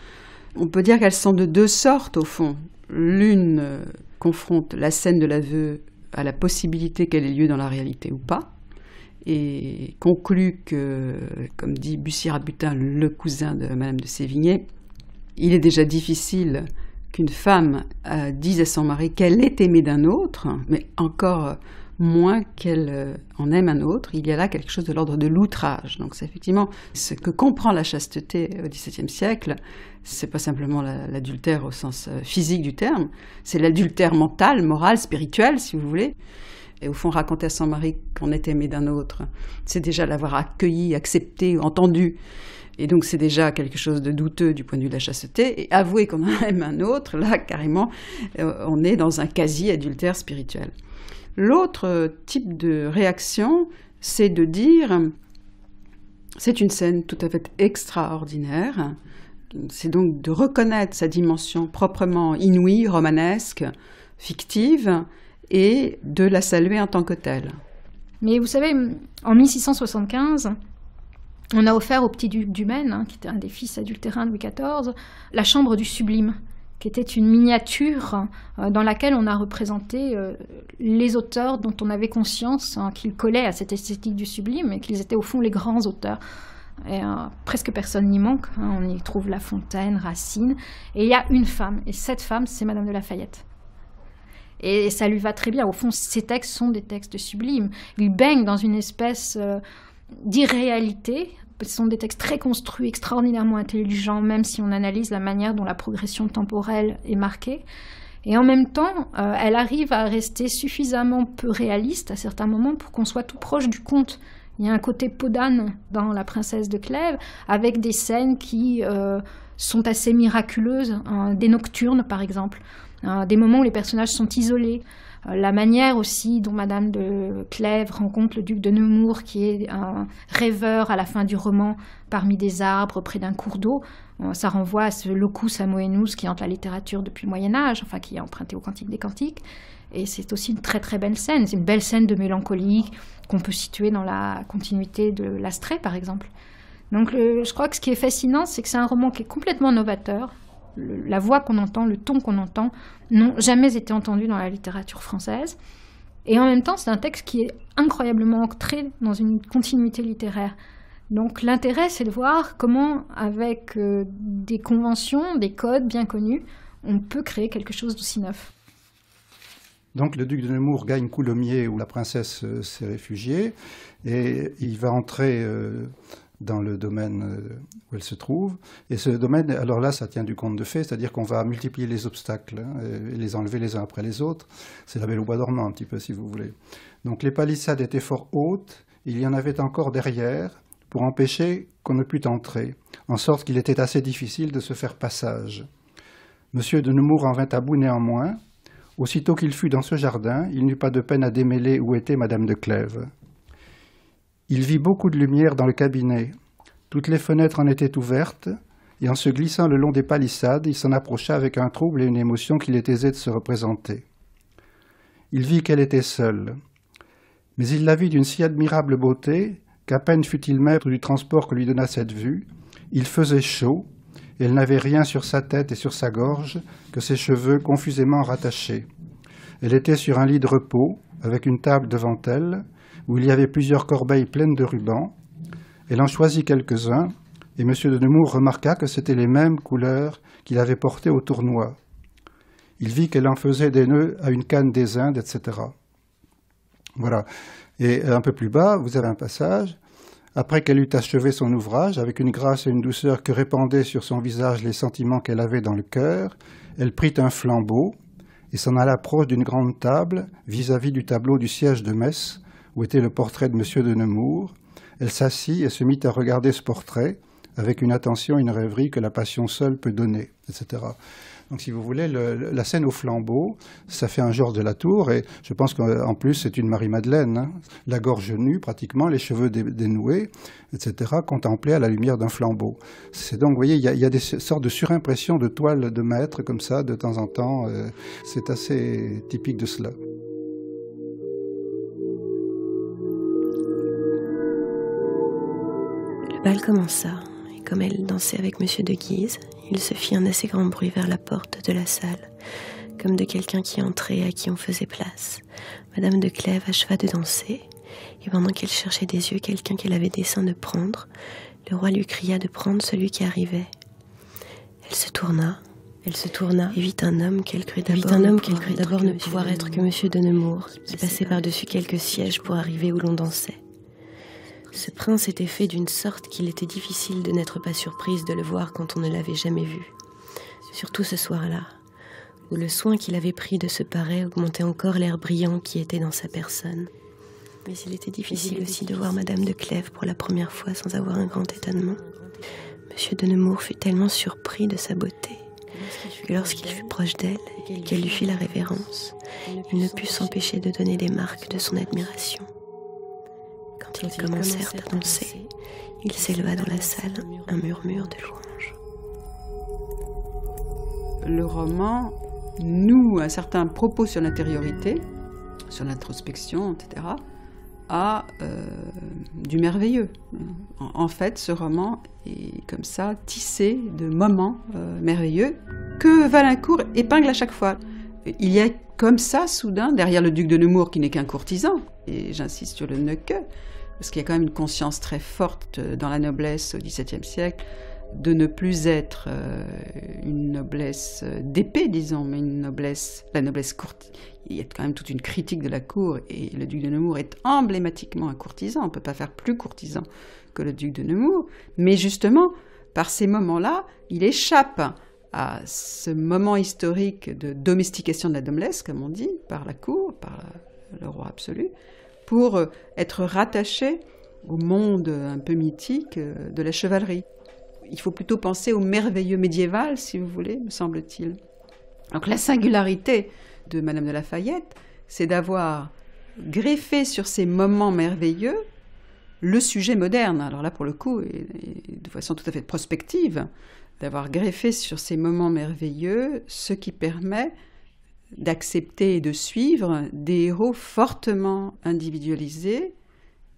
on peut dire qu'elles sont de deux sortes, au fond. L'une confronte la scène de l'aveu à la possibilité qu'elle ait lieu dans la réalité ou pas, et conclut que, comme dit Bussy Rabutin, le cousin de Madame de Sévigné, il est déjà difficile qu'une femme euh, dise à son mari qu'elle est aimée d'un autre, mais encore moins qu'elle euh, en aime un autre. Il y a là quelque chose de l'ordre de l'outrage. Donc c'est effectivement ce que comprend la chasteté au dix-septième siècle. C'est pas simplement l'adultère la, au sens physique du terme, c'est l'adultère mental, moral, spirituel, si vous voulez. Et au fond, raconter à son mari qu'on est aimé d'un autre, c'est déjà l'avoir accueilli, accepté, entendu. Et donc c'est déjà quelque chose de douteux du point de vue de la chasteté. Et avouer qu'on aime un autre, là, carrément, on est dans un quasi-adultère spirituel. L'autre type de réaction, c'est de dire « c'est une scène tout à fait extraordinaire ». C'est donc de reconnaître sa dimension proprement inouïe, romanesque, fictive, et de la saluer en tant que telle. Mais vous savez, en mille six cent soixante-quinze, on a offert au petit-duc du Maine, hein, qui était un des fils adultérins de Louis quatorze, la chambre du sublime, qui était une miniature euh, dans laquelle on a représenté euh, les auteurs dont on avait conscience hein, qu'ils collaient à cette esthétique du sublime et qu'ils étaient au fond les grands auteurs. Et, euh, presque personne n'y manque, hein, on y trouve La Fontaine, Racine, et il y a une femme, et cette femme, c'est Madame de La Fayette. Et ça lui va très bien. Au fond, ces textes sont des textes sublimes. Ils baignent dans une espèce d'irréalité. Ce sont des textes très construits, extraordinairement intelligents, même si on analyse la manière dont la progression temporelle est marquée. Et en même temps, euh, elle arrive à rester suffisamment peu réaliste à certains moments pour qu'on soit tout proche du conte. Il y a un côté peau d'âne dans La Princesse de Clèves, avec des scènes qui euh, sont assez miraculeuses, hein, des nocturnes par exemple. Des moments où les personnages sont isolés. La manière aussi dont Madame de Clèves rencontre le duc de Nemours, qui est un rêveur à la fin du roman, parmi des arbres, près d'un cours d'eau, ça renvoie à ce locus amoenus qui hante la littérature depuis le Moyen-Âge, enfin qui est emprunté au Cantique des Cantiques. Et c'est aussi une très très belle scène. C'est une belle scène de mélancolie qu'on peut situer dans la continuité de l'Astrée, par exemple. Donc le, je crois que ce qui est fascinant, c'est que c'est un roman qui est complètement novateur. La voix qu'on entend, le ton qu'on entend, n'ont jamais été entendus dans la littérature française. Et en même temps, c'est un texte qui est incroyablement ancré dans une continuité littéraire. Donc l'intérêt, c'est de voir comment, avec euh, des conventions, des codes bien connus, on peut créer quelque chose d'aussi neuf. Donc le duc de Nemours gagne Coulommiers, où la princesse euh, s'est réfugiée, et il va entrer... Euh, dans le domaine où elle se trouve. Et ce domaine, alors là, ça tient du conte de fées, c'est-à-dire qu'on va multiplier les obstacles hein, et les enlever les uns après les autres. C'est la Belle au bois dormant, un petit peu, si vous voulez. Donc les palissades étaient fort hautes, il y en avait encore derrière, pour empêcher qu'on ne pût entrer, en sorte qu'il était assez difficile de se faire passage. Monsieur de Nemours en vint à bout néanmoins. Aussitôt qu'il fut dans ce jardin, il n'eut pas de peine à démêler où était Madame de Clèves. Il vit beaucoup de lumière dans le cabinet. Toutes les fenêtres en étaient ouvertes, et en se glissant le long des palissades, il s'en approcha avec un trouble et une émotion qu'il était aisé de se représenter. Il vit qu'elle était seule. Mais il la vit d'une si admirable beauté qu'à peine fut-il maître du transport que lui donna cette vue. Il faisait chaud, et elle n'avait rien sur sa tête et sur sa gorge que ses cheveux confusément rattachés. Elle était sur un lit de repos, avec une table devant elle, où il y avait plusieurs corbeilles pleines de rubans. Elle en choisit quelques-uns, et M. de Nemours remarqua que c'étaient les mêmes couleurs qu'il avait portées au tournoi. Il vit qu'elle en faisait des nœuds à une canne des Indes, et cetera. Voilà. Et un peu plus bas, vous avez un passage. Après qu'elle eut achevé son ouvrage, avec une grâce et une douceur que répandaient sur son visage les sentiments qu'elle avait dans le cœur, elle prit un flambeau et s'en alla proche d'une grande table vis-à-vis du tableau du siège de Metz, où était le portrait de M. de Nemours. Elle s'assit et se mit à regarder ce portrait, avec une attention, une rêverie que la passion seule peut donner, et cetera. Donc, si vous voulez, le, la scène au flambeau, ça fait un Georges de la Tour, et je pense qu'en plus, c'est une Marie-Madeleine, hein, la gorge nue, pratiquement, les cheveux dé, dénoués, et cetera, contemplée à la lumière d'un flambeau. C'est donc, vous voyez, il y, y a des sortes de surimpressions de toiles de maître, comme ça, de temps en temps. Euh, c'est assez typique de cela. Le bal commença, et comme elle dansait avec Monsieur de Guise, il se fit un assez grand bruit vers la porte de la salle, comme de quelqu'un qui entrait et à qui on faisait place. Madame de Clèves acheva de danser, et pendant qu'elle cherchait des yeux quelqu'un qu'elle avait dessein de prendre, le roi lui cria de prendre celui qui arrivait. Elle se tourna, elle se tourna, et vit un homme qu'elle crut d'abord ne pouvoir, ne pouvoir être que Monsieur de Nemours, qui passait par-dessus quelques sièges pour arriver où l'on dansait. Ce prince était fait d'une sorte qu'il était difficile de n'être pas surprise de le voir quand on ne l'avait jamais vu. Surtout ce soir-là, où le soin qu'il avait pris de se parer augmentait encore l'air brillant qui était dans sa personne. Mais il était difficile il aussi était de difficile. voir Madame de Clèves pour la première fois sans avoir un grand étonnement. Monsieur de Nemours fut tellement surpris de sa beauté que lorsqu'il fut proche d'elle et qu'elle lui fit la révérence, il ne put s'empêcher de donner des marques de son admiration. Quand ils commencèrent à danser, il s'éleva dans la salle un murmure de louanges. Le roman noue un certain propos sur l'intériorité, sur l'introspection, et cetera, à euh, du merveilleux. En, en fait, ce roman est comme ça tissé de moments euh, merveilleux que Valincourt épingle à chaque fois. Il y a comme ça, soudain, derrière le duc de Nemours, qui n'est qu'un courtisan, et j'insiste sur le « ne que », parce qu'il y a quand même une conscience très forte dans la noblesse au dix-septième siècle de ne plus être une noblesse d'épée, disons, mais une noblesse, la noblesse courtisane. Il y a quand même toute une critique de la cour, et le duc de Nemours est emblématiquement un courtisan. On ne peut pas faire plus courtisan que le duc de Nemours, mais justement, par ces moments-là, il échappe à ce moment historique de domestication de la noblesse, comme on dit, par la cour, par le roi absolu, pour être rattaché au monde un peu mythique de la chevalerie. Il faut plutôt penser au merveilleux médiéval, si vous voulez, me semble-t-il. Donc la singularité de Madame de La Fayette, c'est d'avoir greffé sur ces moments merveilleux le sujet moderne, alors là pour le coup, et de façon tout à fait prospective, d'avoir greffé sur ces moments merveilleux ce qui permet d'accepter et de suivre des héros fortement individualisés,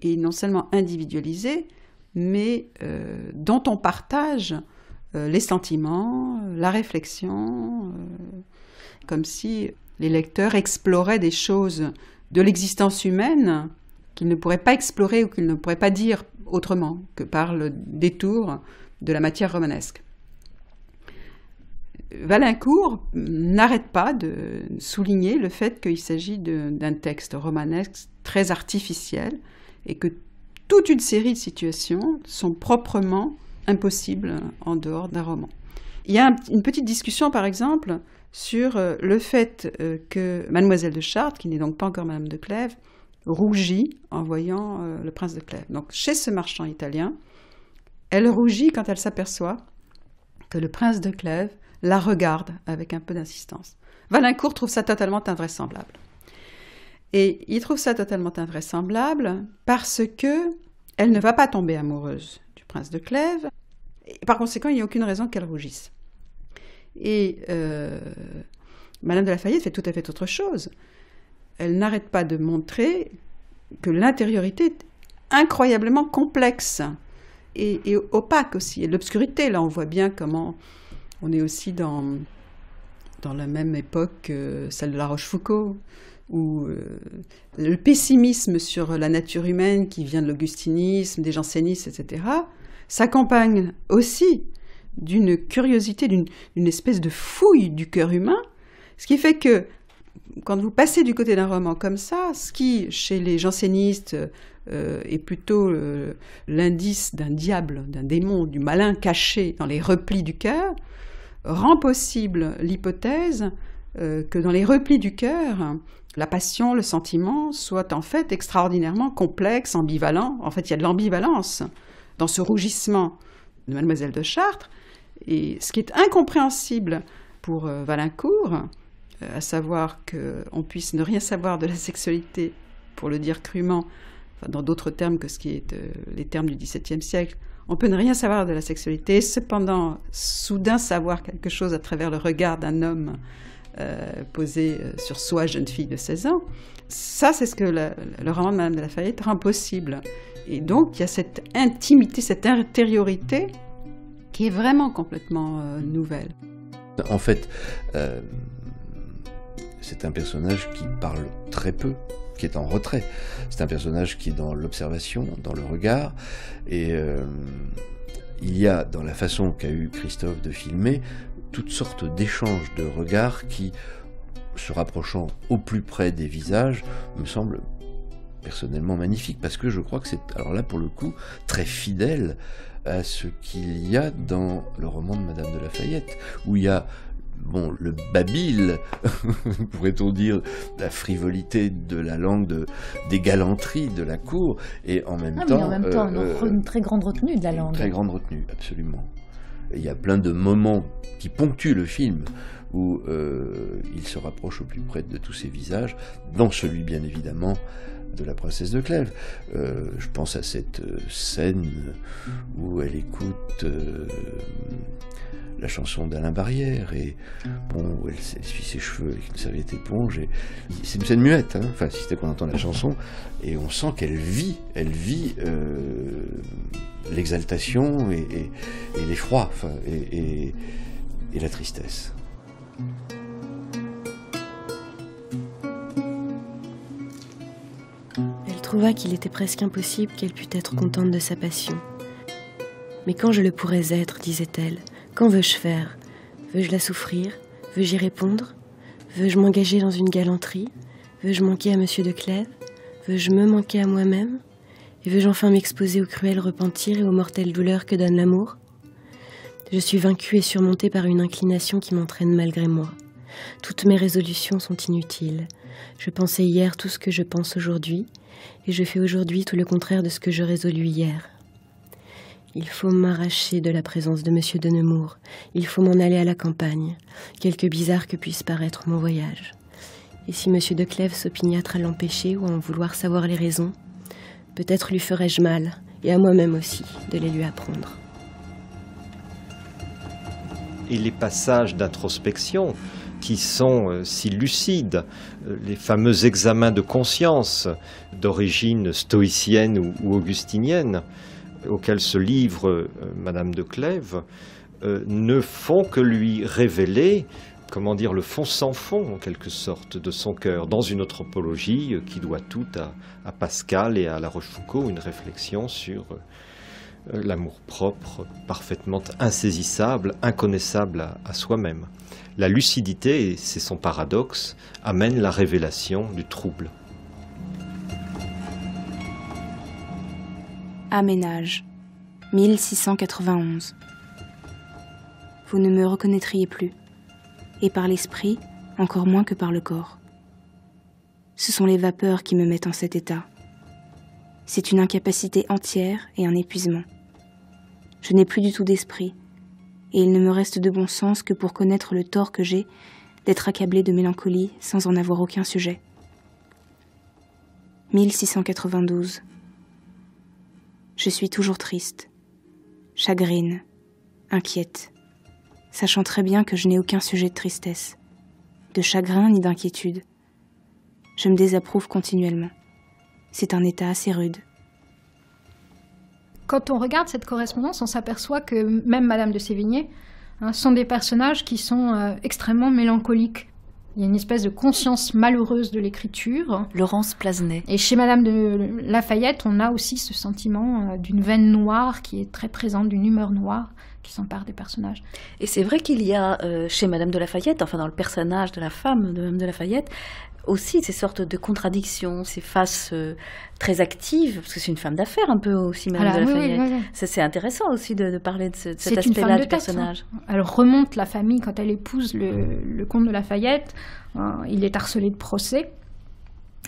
et non seulement individualisés, mais euh, dont on partage euh, les sentiments, la réflexion, euh, comme si les lecteurs exploraient des choses de l'existence humaine qu'ils ne pourraient pas explorer ou qu'ils ne pourraient pas dire autrement que par le détour de la matière romanesque. Valincourt n'arrête pas de souligner le fait qu'il s'agit d'un texte romanesque très artificiel et que toute une série de situations sont proprement impossibles en dehors d'un roman. Il y a un, une petite discussion, par exemple, sur le fait que Mademoiselle de Chartres, qui n'est donc pas encore Madame de Clèves, rougit en voyant le prince de Clèves. Donc, chez ce marchand italien, elle rougit quand elle s'aperçoit que le prince de Clèves la regarde avec un peu d'insistance. Valincourt trouve ça totalement invraisemblable. Et il trouve ça totalement invraisemblable parce que elle ne va pas tomber amoureuse du prince de Clèves. Et par conséquent, il n'y a aucune raison qu'elle rougisse. Et euh, Madame de La Fayette fait tout à fait autre chose. Elle n'arrête pas de montrer que l'intériorité est incroyablement complexe et, et opaque aussi. Et l'obscurité, là, on voit bien comment... On est aussi dans, dans la même époque que celle de La Rochefoucauld, où euh, le pessimisme sur la nature humaine qui vient de l'augustinisme, des jansénistes, et cetera, s'accompagne aussi d'une curiosité, d'une espèce de fouille du cœur humain, ce qui fait que, quand vous passez du côté d'un roman comme ça, ce qui, chez les jansénistes, euh, est plutôt euh, l'indice d'un diable, d'un démon, du malin caché dans les replis du cœur, rend possible l'hypothèse euh, que dans les replis du cœur, la passion, le sentiment soient en fait extraordinairement complexes, ambivalents. En fait, il y a de l'ambivalence dans ce rougissement de Mademoiselle de Chartres. Et ce qui est incompréhensible pour euh, Valincourt, euh, à savoir qu'on puisse ne rien savoir de la sexualité, pour le dire crûment, enfin, dans d'autres termes que ce qui est euh, les termes du dix-septième siècle, on peut ne rien savoir de la sexualité, cependant, soudain savoir quelque chose à travers le regard d'un homme euh, posé sur soi, jeune fille de seize ans, ça c'est ce que la, le roman de Madame de La Fayette rend possible. Et donc, il y a cette intimité, cette intériorité qui est vraiment complètement euh, nouvelle. En fait, euh, c'est un personnage qui parle très peu, qui est en retrait. C'est un personnage qui est dans l'observation, dans le regard. Et euh, il y a, dans la façon qu'a eu Christophe de filmer, toutes sortes d'échanges de regards qui, se rapprochant au plus près des visages, me semblent personnellement magnifiques. Parce que je crois que c'est, alors là pour le coup, très fidèle à ce qu'il y a dans le roman de Madame de La Fayette, où il y a, bon, le babil, pourrait-on dire, la frivolité de la langue, de, des galanteries de la cour, et en même ah, temps... en même temps, euh, une, une très grande retenue de la langue. Une très grande retenue, absolument. Et il y a plein de moments qui ponctuent le film, où euh, il se rapproche au plus près de tous ces visages, dans celui, bien évidemment, de la princesse de Clèves. Euh, je pense à cette scène où elle écoute euh, la chanson d'Alain Barrière, et bon, où elle essuie ses cheveux avec une serviette éponge. Et... c'est une scène muette, hein, enfin, si c'était qu'on entend la chanson, et on sent qu'elle vit, elle vit euh, l'exaltation et, et, et l'effroi, enfin, et, et, et la tristesse. Je trouva qu'il était presque impossible qu'elle pût être contente de sa passion. Mais quand je le pourrais être, disait-elle, qu'en veux-je faire? Veux-je la souffrir? Veux-je y répondre? Veux-je m'engager dans une galanterie? Veux-je manquer à Monsieur de Clèves? Veux-je me manquer à moi-même? Et veux-je enfin m'exposer au cruel repentir et aux mortelles douleurs que donne l'amour? Je suis vaincue et surmontée par une inclination qui m'entraîne malgré moi. Toutes mes résolutions sont inutiles. Je pensais hier tout ce que je pense aujourd'hui, et je fais aujourd'hui tout le contraire de ce que je résolus hier. Il faut m'arracher de la présence de Monsieur de Nemours, il faut m'en aller à la campagne, quelque bizarre que puisse paraître mon voyage. Et si Monsieur de Clèves s'opiniâtre à l'empêcher ou à en vouloir savoir les raisons, peut-être lui ferais-je mal, et à moi-même aussi, de les lui apprendre. Et les passages d'introspection qui sont euh, si lucides, euh, les fameux examens de conscience d'origine stoïcienne ou, ou augustinienne auxquels se livre euh, Madame de Clèves, euh, ne font que lui révéler, comment dire, le fond sans fond en quelque sorte de son cœur, dans une anthropologie euh, qui doit tout à, à Pascal et à La Rochefoucauld, une réflexion sur euh, l'amour-propre parfaitement insaisissable, inconnaissable à, à soi-même. La lucidité, et c'est son paradoxe, amène la révélation du trouble. Aménage, mille six cent quatre-vingt-onze. Vous ne me reconnaîtriez plus, et par l'esprit, encore moins que par le corps. Ce sont les vapeurs qui me mettent en cet état. C'est une incapacité entière et un épuisement. Je n'ai plus du tout d'esprit, et il ne me reste de bon sens que pour connaître le tort que j'ai d'être accablé de mélancolie sans en avoir aucun sujet. mille six cent quatre-vingt-douze. Je suis toujours triste, chagrine, inquiète, sachant très bien que je n'ai aucun sujet de tristesse, de chagrin ni d'inquiétude. Je me désapprouve continuellement. C'est un état assez rude. Quand on regarde cette correspondance, on s'aperçoit que même Madame de Sévigné hein, sont des personnages qui sont euh, extrêmement mélancoliques. Il y a une espèce de conscience malheureuse de l'écriture. Laurence Plasnet. Et chez Madame de La Fayette, on a aussi ce sentiment euh, d'une veine noire qui est très présente, d'une humeur noire qui s'empare des personnages. Et c'est vrai qu'il y a euh, chez Madame de La Fayette, enfin dans le personnage de la femme de Madame de La Fayette, aussi ces sortes de contradictions, ces faces euh, très actives, parce que c'est une femme d'affaires un peu aussi, Madame Alors, de La oui, Fayette. Oui, oui. C'est intéressant aussi de, de parler de, ce, de cet aspect-là du personnage. Hein. Elle remonte la famille quand elle épouse le, le comte de La Fayette. Euh, il est harcelé de procès.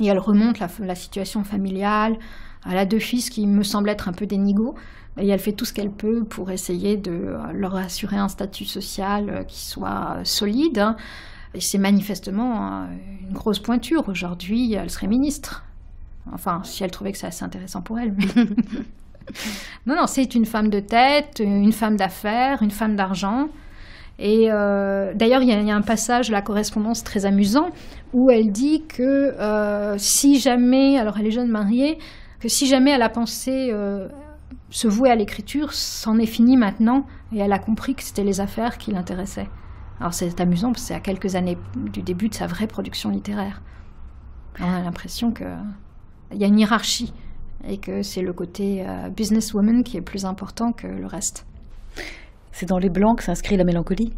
Et elle remonte la, la situation familiale, Elle a deux fils qui me semblent être un peu des nigauds, et elle fait tout ce qu'elle peut pour essayer de leur assurer un statut social qui soit solide. Et c'est manifestement une grosse pointure. Aujourd'hui, elle serait ministre. Enfin, si elle trouvait que c'est assez intéressant pour elle. Non, non, c'est une femme de tête, une femme d'affaires, une femme d'argent. Et euh, d'ailleurs, il y, y a un passage de la correspondance très amusant où elle dit que euh, si jamais, alors elle est jeune mariée, que si jamais elle a pensé euh, se vouer à l'écriture, c'en est fini maintenant, et elle a compris que c'était les affaires qui l'intéressaient. Alors c'est amusant parce que c'est à quelques années du début de sa vraie production littéraire. On a l'impression qu'il y a une hiérarchie et que c'est le côté euh, businesswoman qui est plus important que le reste. C'est dans les blancs que s'inscrit la mélancolie.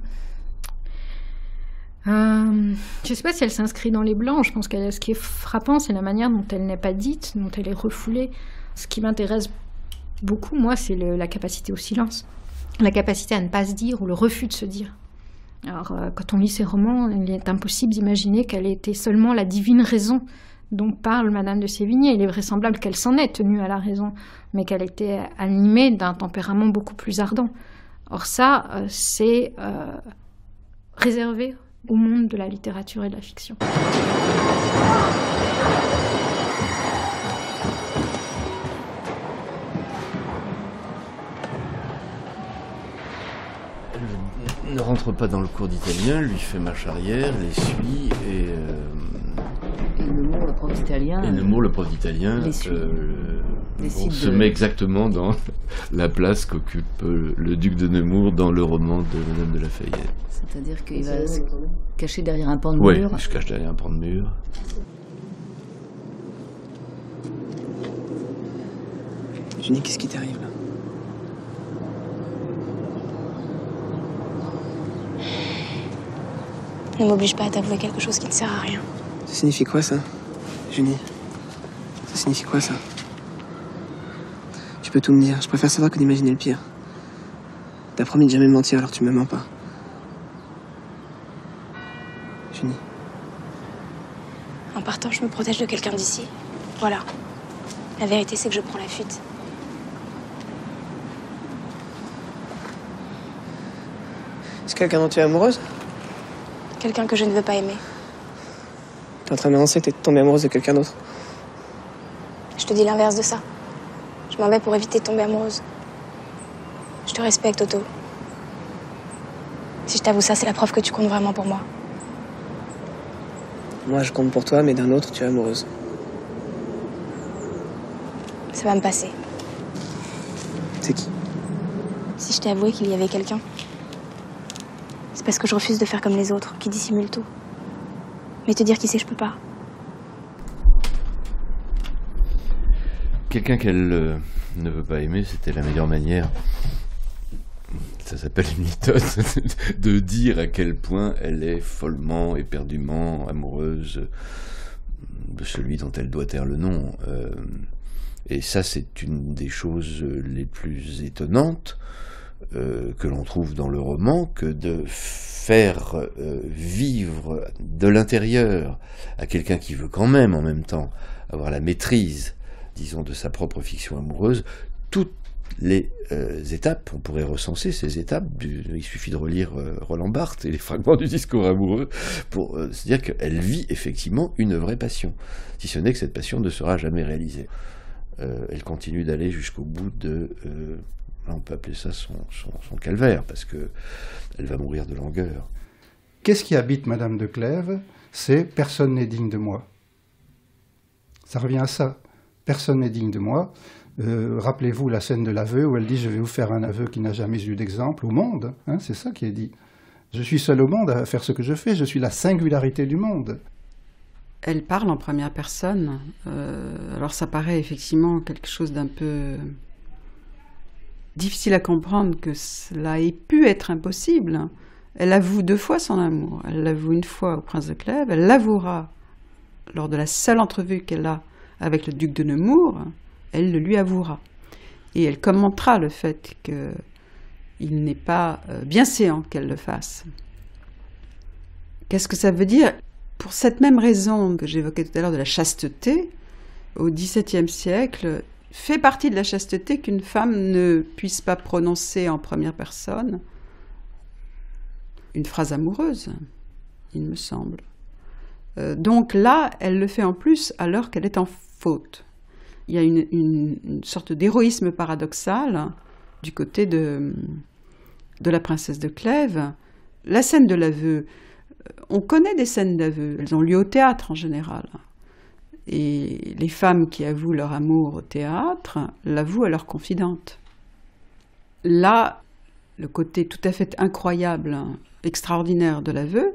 euh, Je ne sais pas si elle s'inscrit dans les blancs. Je pense que ce qui est frappant, c'est la manière dont elle n'est pas dite, dont elle est refoulée. Ce qui m'intéresse beaucoup, moi, c'est la capacité au silence, la capacité à ne pas se dire ou le refus de se dire. Alors, euh, quand on lit ses romans, il est impossible d'imaginer qu'elle ait été seulement la divine raison dont parle Madame de Sévigné. Il est vraisemblable qu'elle s'en est tenue à la raison, mais qu'elle était animée d'un tempérament beaucoup plus ardent. Or ça, euh, c'est euh, réservé au monde de la littérature et de la fiction. Elle ne rentre pas dans le cours d'italien, lui fait marche arrière, l'essuie et... Euh... Et le mot, le prof d'italien... Et le mot, le prof d'italien... On se de... met exactement dans la place qu'occupe le duc de Nemours dans le roman de Madame de La Fayette. C'est-à-dire qu'il va se cacher derrière un pan de ouais, mur. Oui, il se cache derrière un pan de mur. Jenny, qu'est-ce qui t'arrive là? Ne m'oblige pas à t'avouer quelque chose qui ne sert à rien. Ça signifie quoi ça, Jenny? Ça signifie quoi ça? Tu peux tout me dire, je préfère savoir que d'imaginer le pire. T'as promis de jamais mentir, alors tu me mens pas. Jenny. En partant, je me protège de quelqu'un d'ici. Voilà. La vérité, c'est que je prends la fuite. Est-ce quelqu'un dont tu es amoureuse? Quelqu'un que je ne veux pas aimer. T'es en train de m'annoncer que t'es tombée amoureuse de quelqu'un d'autre. Je te dis l'inverse de ça. Je m'en vais pour éviter de tomber amoureuse. Je te respecte, Otto. Si je t'avoue ça, c'est la preuve que tu comptes vraiment pour moi. Moi, je compte pour toi, mais d'un autre, tu es amoureuse. Ça va me passer. C'est qui? Si je t'ai avoué qu'il y avait quelqu'un, c'est parce que je refuse de faire comme les autres, qui dissimulent tout. Mais te dire qui c'est, je peux pas. Quelqu'un qu'elle euh, ne veut pas aimer, c'était la meilleure manière, ça s'appelle une lithode, de dire à quel point elle est follement, éperdument amoureuse de celui dont elle doit taire le nom. Euh, et ça, c'est une des choses les plus étonnantes euh, que l'on trouve dans le roman, que de faire euh, vivre de l'intérieur à quelqu'un qui veut quand même, en même temps, avoir la maîtrise, disons, de sa propre fiction amoureuse, toutes les euh, étapes, on pourrait recenser ces étapes, du, il suffit de relire euh, Roland Barthes et les fragments du discours amoureux, pour euh, se dire qu'elle vit effectivement une vraie passion, si ce n'est que cette passion ne sera jamais réalisée. Euh, elle continue d'aller jusqu'au bout de, euh, on peut appeler ça son, son, son calvaire, parce que elle va mourir de langueur. Qu'est-ce qui habite Madame de Clèves? C'est « personne n'est digne de moi ». Ça revient à ça. Personne n'est digne de moi. Euh, Rappelez-vous la scène de l'aveu où elle dit « Je vais vous faire un aveu qui n'a jamais eu d'exemple au monde hein, ». C'est ça qui est dit. Je suis seule au monde à faire ce que je fais. Je suis la singularité du monde. Elle parle en première personne. Euh, alors ça paraît effectivement quelque chose d'un peu difficile à comprendre que cela ait pu être impossible. Elle avoue deux fois son amour. Elle l'avoue une fois au prince de Clèves. Elle l'avouera lors de la seule entrevue qu'elle a avec le duc de Nemours, elle le lui avouera. Et elle commentera le fait qu'il n'est pas bien séant qu'elle le fasse. Qu'est-ce que ça veut dire? Pour cette même raison que j'évoquais tout à l'heure de la chasteté, au dix-septième siècle, fait partie de la chasteté qu'une femme ne puisse pas prononcer en première personne une phrase amoureuse, il me semble. Euh, donc là, elle le fait en plus alors qu'elle est en faute. Il y a une, une, une sorte d'héroïsme paradoxal hein, du côté de, de la princesse de Clèves. La scène de l'aveu, on connaît des scènes d'aveu, elles ont lieu au théâtre en général. Et les femmes qui avouent leur amour au théâtre l'avouent à leur confidente. Là, le côté tout à fait incroyable, extraordinaire de l'aveu,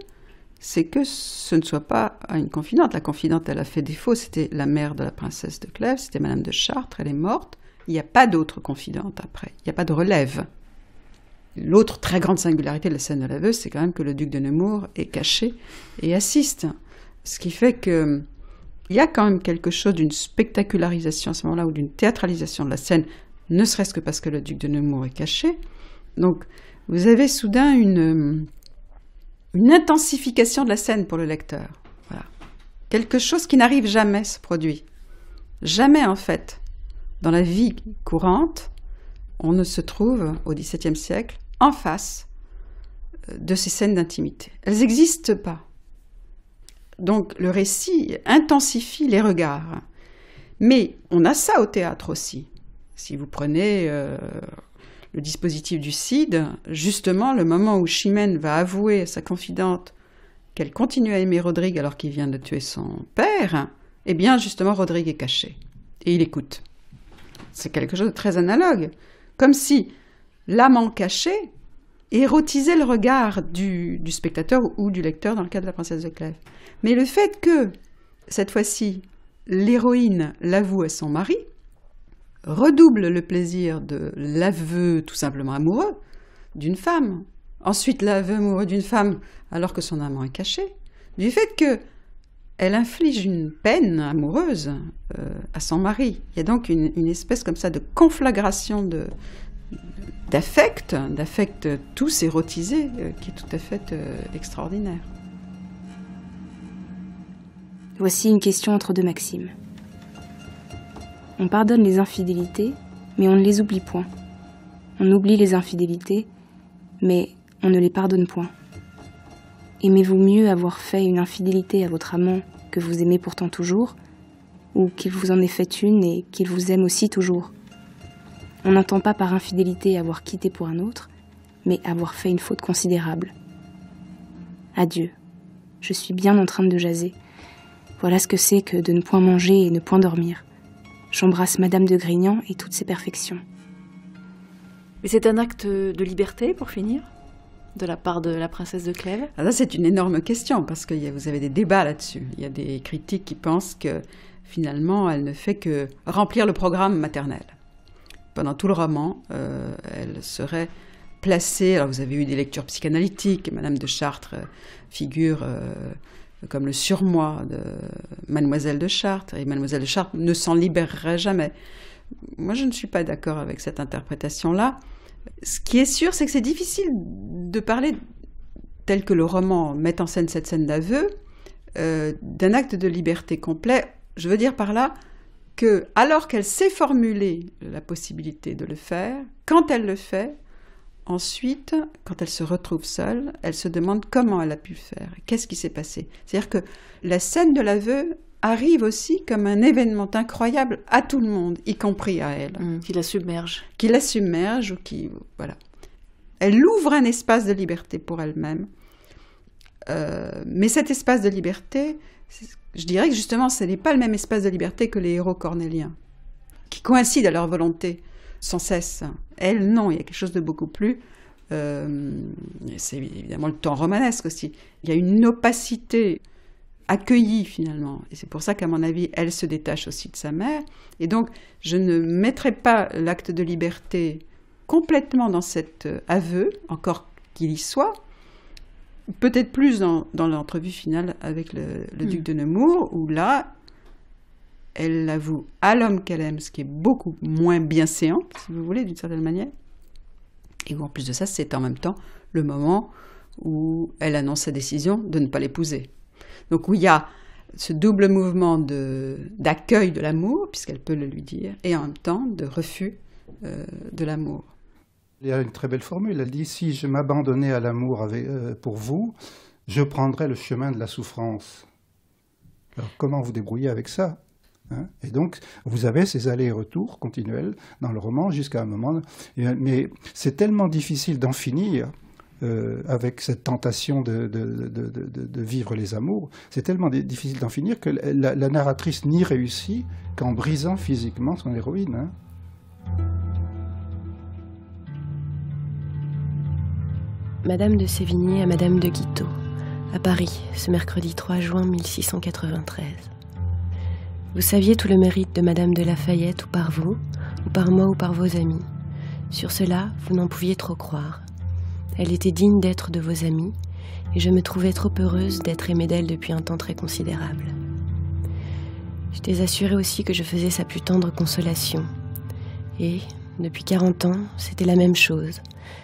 c'est que ce ne soit pas à une confidente. La confidente, elle a fait défaut, c'était la mère de la princesse de Clèves, c'était Madame de Chartres, elle est morte. Il n'y a pas d'autre confidente après, il n'y a pas de relève. L'autre très grande singularité de la scène de l'aveu, c'est quand même que le duc de Nemours est caché et assiste. Ce qui fait que il y a quand même quelque chose d'une spectacularisation à ce moment-là, ou d'une théâtralisation de la scène, ne serait-ce que parce que le duc de Nemours est caché. Donc vous avez soudain une, une intensification de la scène pour le lecteur. Voilà. Quelque chose qui n'arrive jamais, se produit. Jamais en fait. Dans la vie courante, on ne se trouve, au XVIIe siècle, en face de ces scènes d'intimité. Elles n'existent pas. Donc le récit intensifie les regards. Mais on a ça au théâtre aussi. Si vous prenez euh, le dispositif du Cid, justement le moment où Chimène va avouer à sa confidente qu'elle continue à aimer Rodrigue alors qu'il vient de tuer son père, eh bien justement Rodrigue est caché et il écoute. C'est quelque chose de très analogue. Comme si l'amant caché érotisait le regard du, du spectateur ou du lecteur dans le cas de la princesse de Clèves. Mais le fait que, cette fois-ci, l'héroïne l'avoue à son mari, redouble le plaisir de l'aveu tout simplement amoureux d'une femme, ensuite l'aveu amoureux d'une femme alors que son amant est caché, du fait que elle inflige une peine amoureuse euh, à son mari. Il y a donc une, une espèce comme ça de conflagration de d'affect, d'affect tous érotisés, euh, qui est tout à fait euh, extraordinaire. Voici une question entre deux maximes. On pardonne les infidélités, mais on ne les oublie point. On oublie les infidélités, mais on ne les pardonne point. Aimez-vous mieux avoir fait une infidélité à votre amant que vous aimez pourtant toujours, ou qu'il vous en ait fait une et qu'il vous aime aussi toujours ? On n'entend pas par infidélité avoir quitté pour un autre, mais avoir fait une faute considérable. Adieu. Je suis bien en train de jaser. Voilà ce que c'est que de ne point manger et ne point dormir. J'embrasse Madame de Grignan et toutes ses perfections. Mais c'est un acte de liberté, pour finir, de la part de la princesse de Clèves? Alors là, c'est une énorme question, parce que vous avez des débats là-dessus. Il y a des critiques qui pensent que, finalement, elle ne fait que remplir le programme maternel. Pendant tout le roman, euh, elle serait placée... Alors, vous avez eu des lectures psychanalytiques. Madame de Chartres figure euh, comme le surmoi de Mademoiselle de Chartres. Et Mademoiselle de Chartres ne s'en libérerait jamais. Moi, je ne suis pas d'accord avec cette interprétation-là. Ce qui est sûr, c'est que c'est difficile de parler, tel que le roman met en scène cette scène d'aveu, euh, d'un acte de liberté complet. Je veux dire par là... que, alors qu'elle sait formuler la possibilité de le faire, quand elle le fait, ensuite, quand elle se retrouve seule, elle se demande comment elle a pu le faire, qu'est-ce qui s'est passé. C'est-à-dire que la scène de l'aveu arrive aussi comme un événement incroyable à tout le monde, y compris à elle. Mmh, qui la submerge. Qui la submerge, ou qui... Voilà. Elle ouvre un espace de liberté pour elle-même. Euh, mais cet espace de liberté... Je dirais que justement, ce n'est pas le même espace de liberté que les héros cornéliens, qui coïncident à leur volonté sans cesse. Elle, non, il y a quelque chose de beaucoup plus... Euh, c'est évidemment le temps romanesque aussi. Il y a une opacité accueillie, finalement. Et c'est pour ça qu'à mon avis, elle se détache aussi de sa mère. Et donc, je ne mettrai pas l'acte de liberté complètement dans cet aveu, encore qu'il y soit, peut-être plus dans, dans l'entrevue finale avec le, le mmh. duc de Nemours, où là, elle l'avoue à l'homme qu'elle aime, ce qui est beaucoup moins bienséant, si vous voulez, d'une certaine manière. Et où en plus de ça, c'est en même temps le moment où elle annonce sa décision de ne pas l'épouser. Donc où il y a ce double mouvement d'accueil de, de l'amour, puisqu'elle peut le lui dire, et en même temps de refus euh, de l'amour. Il y a une très belle formule, elle dit « Si je m'abandonnais à l'amour euh, pour vous, je prendrais le chemin de la souffrance. » Alors comment vous débrouillez avec ça, hein? Et donc vous avez ces allers-retours continuels dans le roman jusqu'à un moment. Mais c'est tellement difficile d'en finir euh, avec cette tentation de, de, de, de, de vivre les amours. C'est tellement difficile d'en finir que la, la narratrice n'y réussit qu'en brisant physiquement son héroïne, hein? Madame de Sévigné à Madame de Guiteau, à Paris, ce mercredi trois juin mille six cent quatre-vingt-treize. Vous saviez tout le mérite de Madame de La Fayette, ou par vous, ou par moi, ou par vos amis. Sur cela, vous n'en pouviez trop croire. Elle était digne d'être de vos amis, et je me trouvais trop heureuse d'être aimée d'elle depuis un temps très considérable. J'étais assurée aussi que je faisais sa plus tendre consolation. Et, depuis quarante ans, c'était la même chose.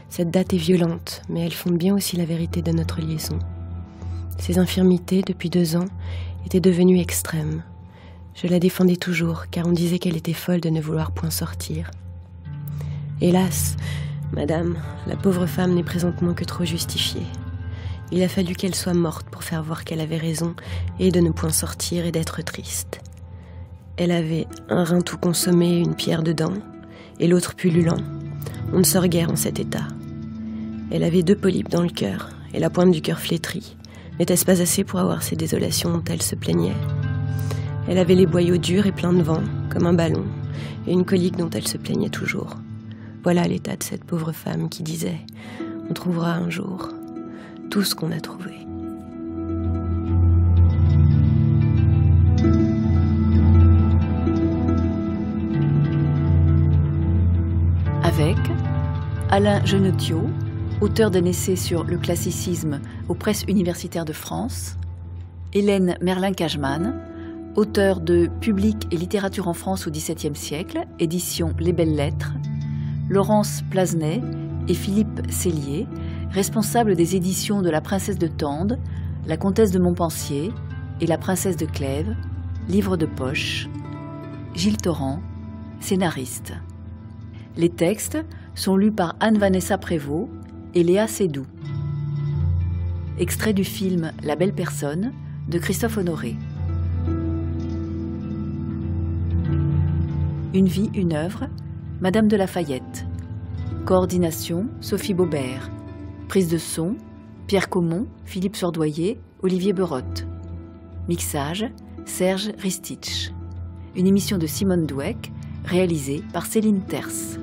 Cette date est violente, mais elle fonde bien aussi la vérité de notre liaison. Ses infirmités, depuis deux ans, étaient devenues extrêmes. Je la défendais toujours, car on disait qu'elle était folle de ne vouloir point sortir. Hélas, madame, la pauvre femme n'est présentement que trop justifiée. Il a fallu qu'elle soit morte pour faire voir qu'elle avait raison, et de ne point sortir et d'être triste. Elle avait un rein tout consommé et une pierre dedans, et l'autre pullulant. On ne sort guère en cet état. Elle avait deux polypes dans le cœur, et la pointe du cœur flétrie. N'était-ce pas assez pour avoir ces désolations dont elle se plaignait? Elle avait les boyaux durs et pleins de vent, comme un ballon, et une colique dont elle se plaignait toujours. Voilà l'état de cette pauvre femme qui disait « On trouvera un jour tout ce qu'on a trouvé ». Avec Alain Genottiot, auteur d'un essai sur le classicisme aux presses universitaires de France, Hélène Merlin-Cajman, auteur de Public et littérature en France au dix-septième siècle, édition Les Belles Lettres, Laurence Plasnet et Philippe Cellier, responsables des éditions de La Princesse de Tende, La Comtesse de Montpensier et La Princesse de Clèves, livre de poche, Gilles Torrent, scénariste. Les textes sont lus par Anne-Vanessa Prévost et Léa Seydoux. Extrait du film La Belle Personne de Christophe Honoré. Une vie, une œuvre, Madame de La Fayette. Coordination, Sophie Beaubert. Prise de son, Pierre Caumont, Philippe Sordoyer, Olivier Berotte. Mixage, Serge Ristich. Une émission de Simone Douek, réalisée par Céline Terce.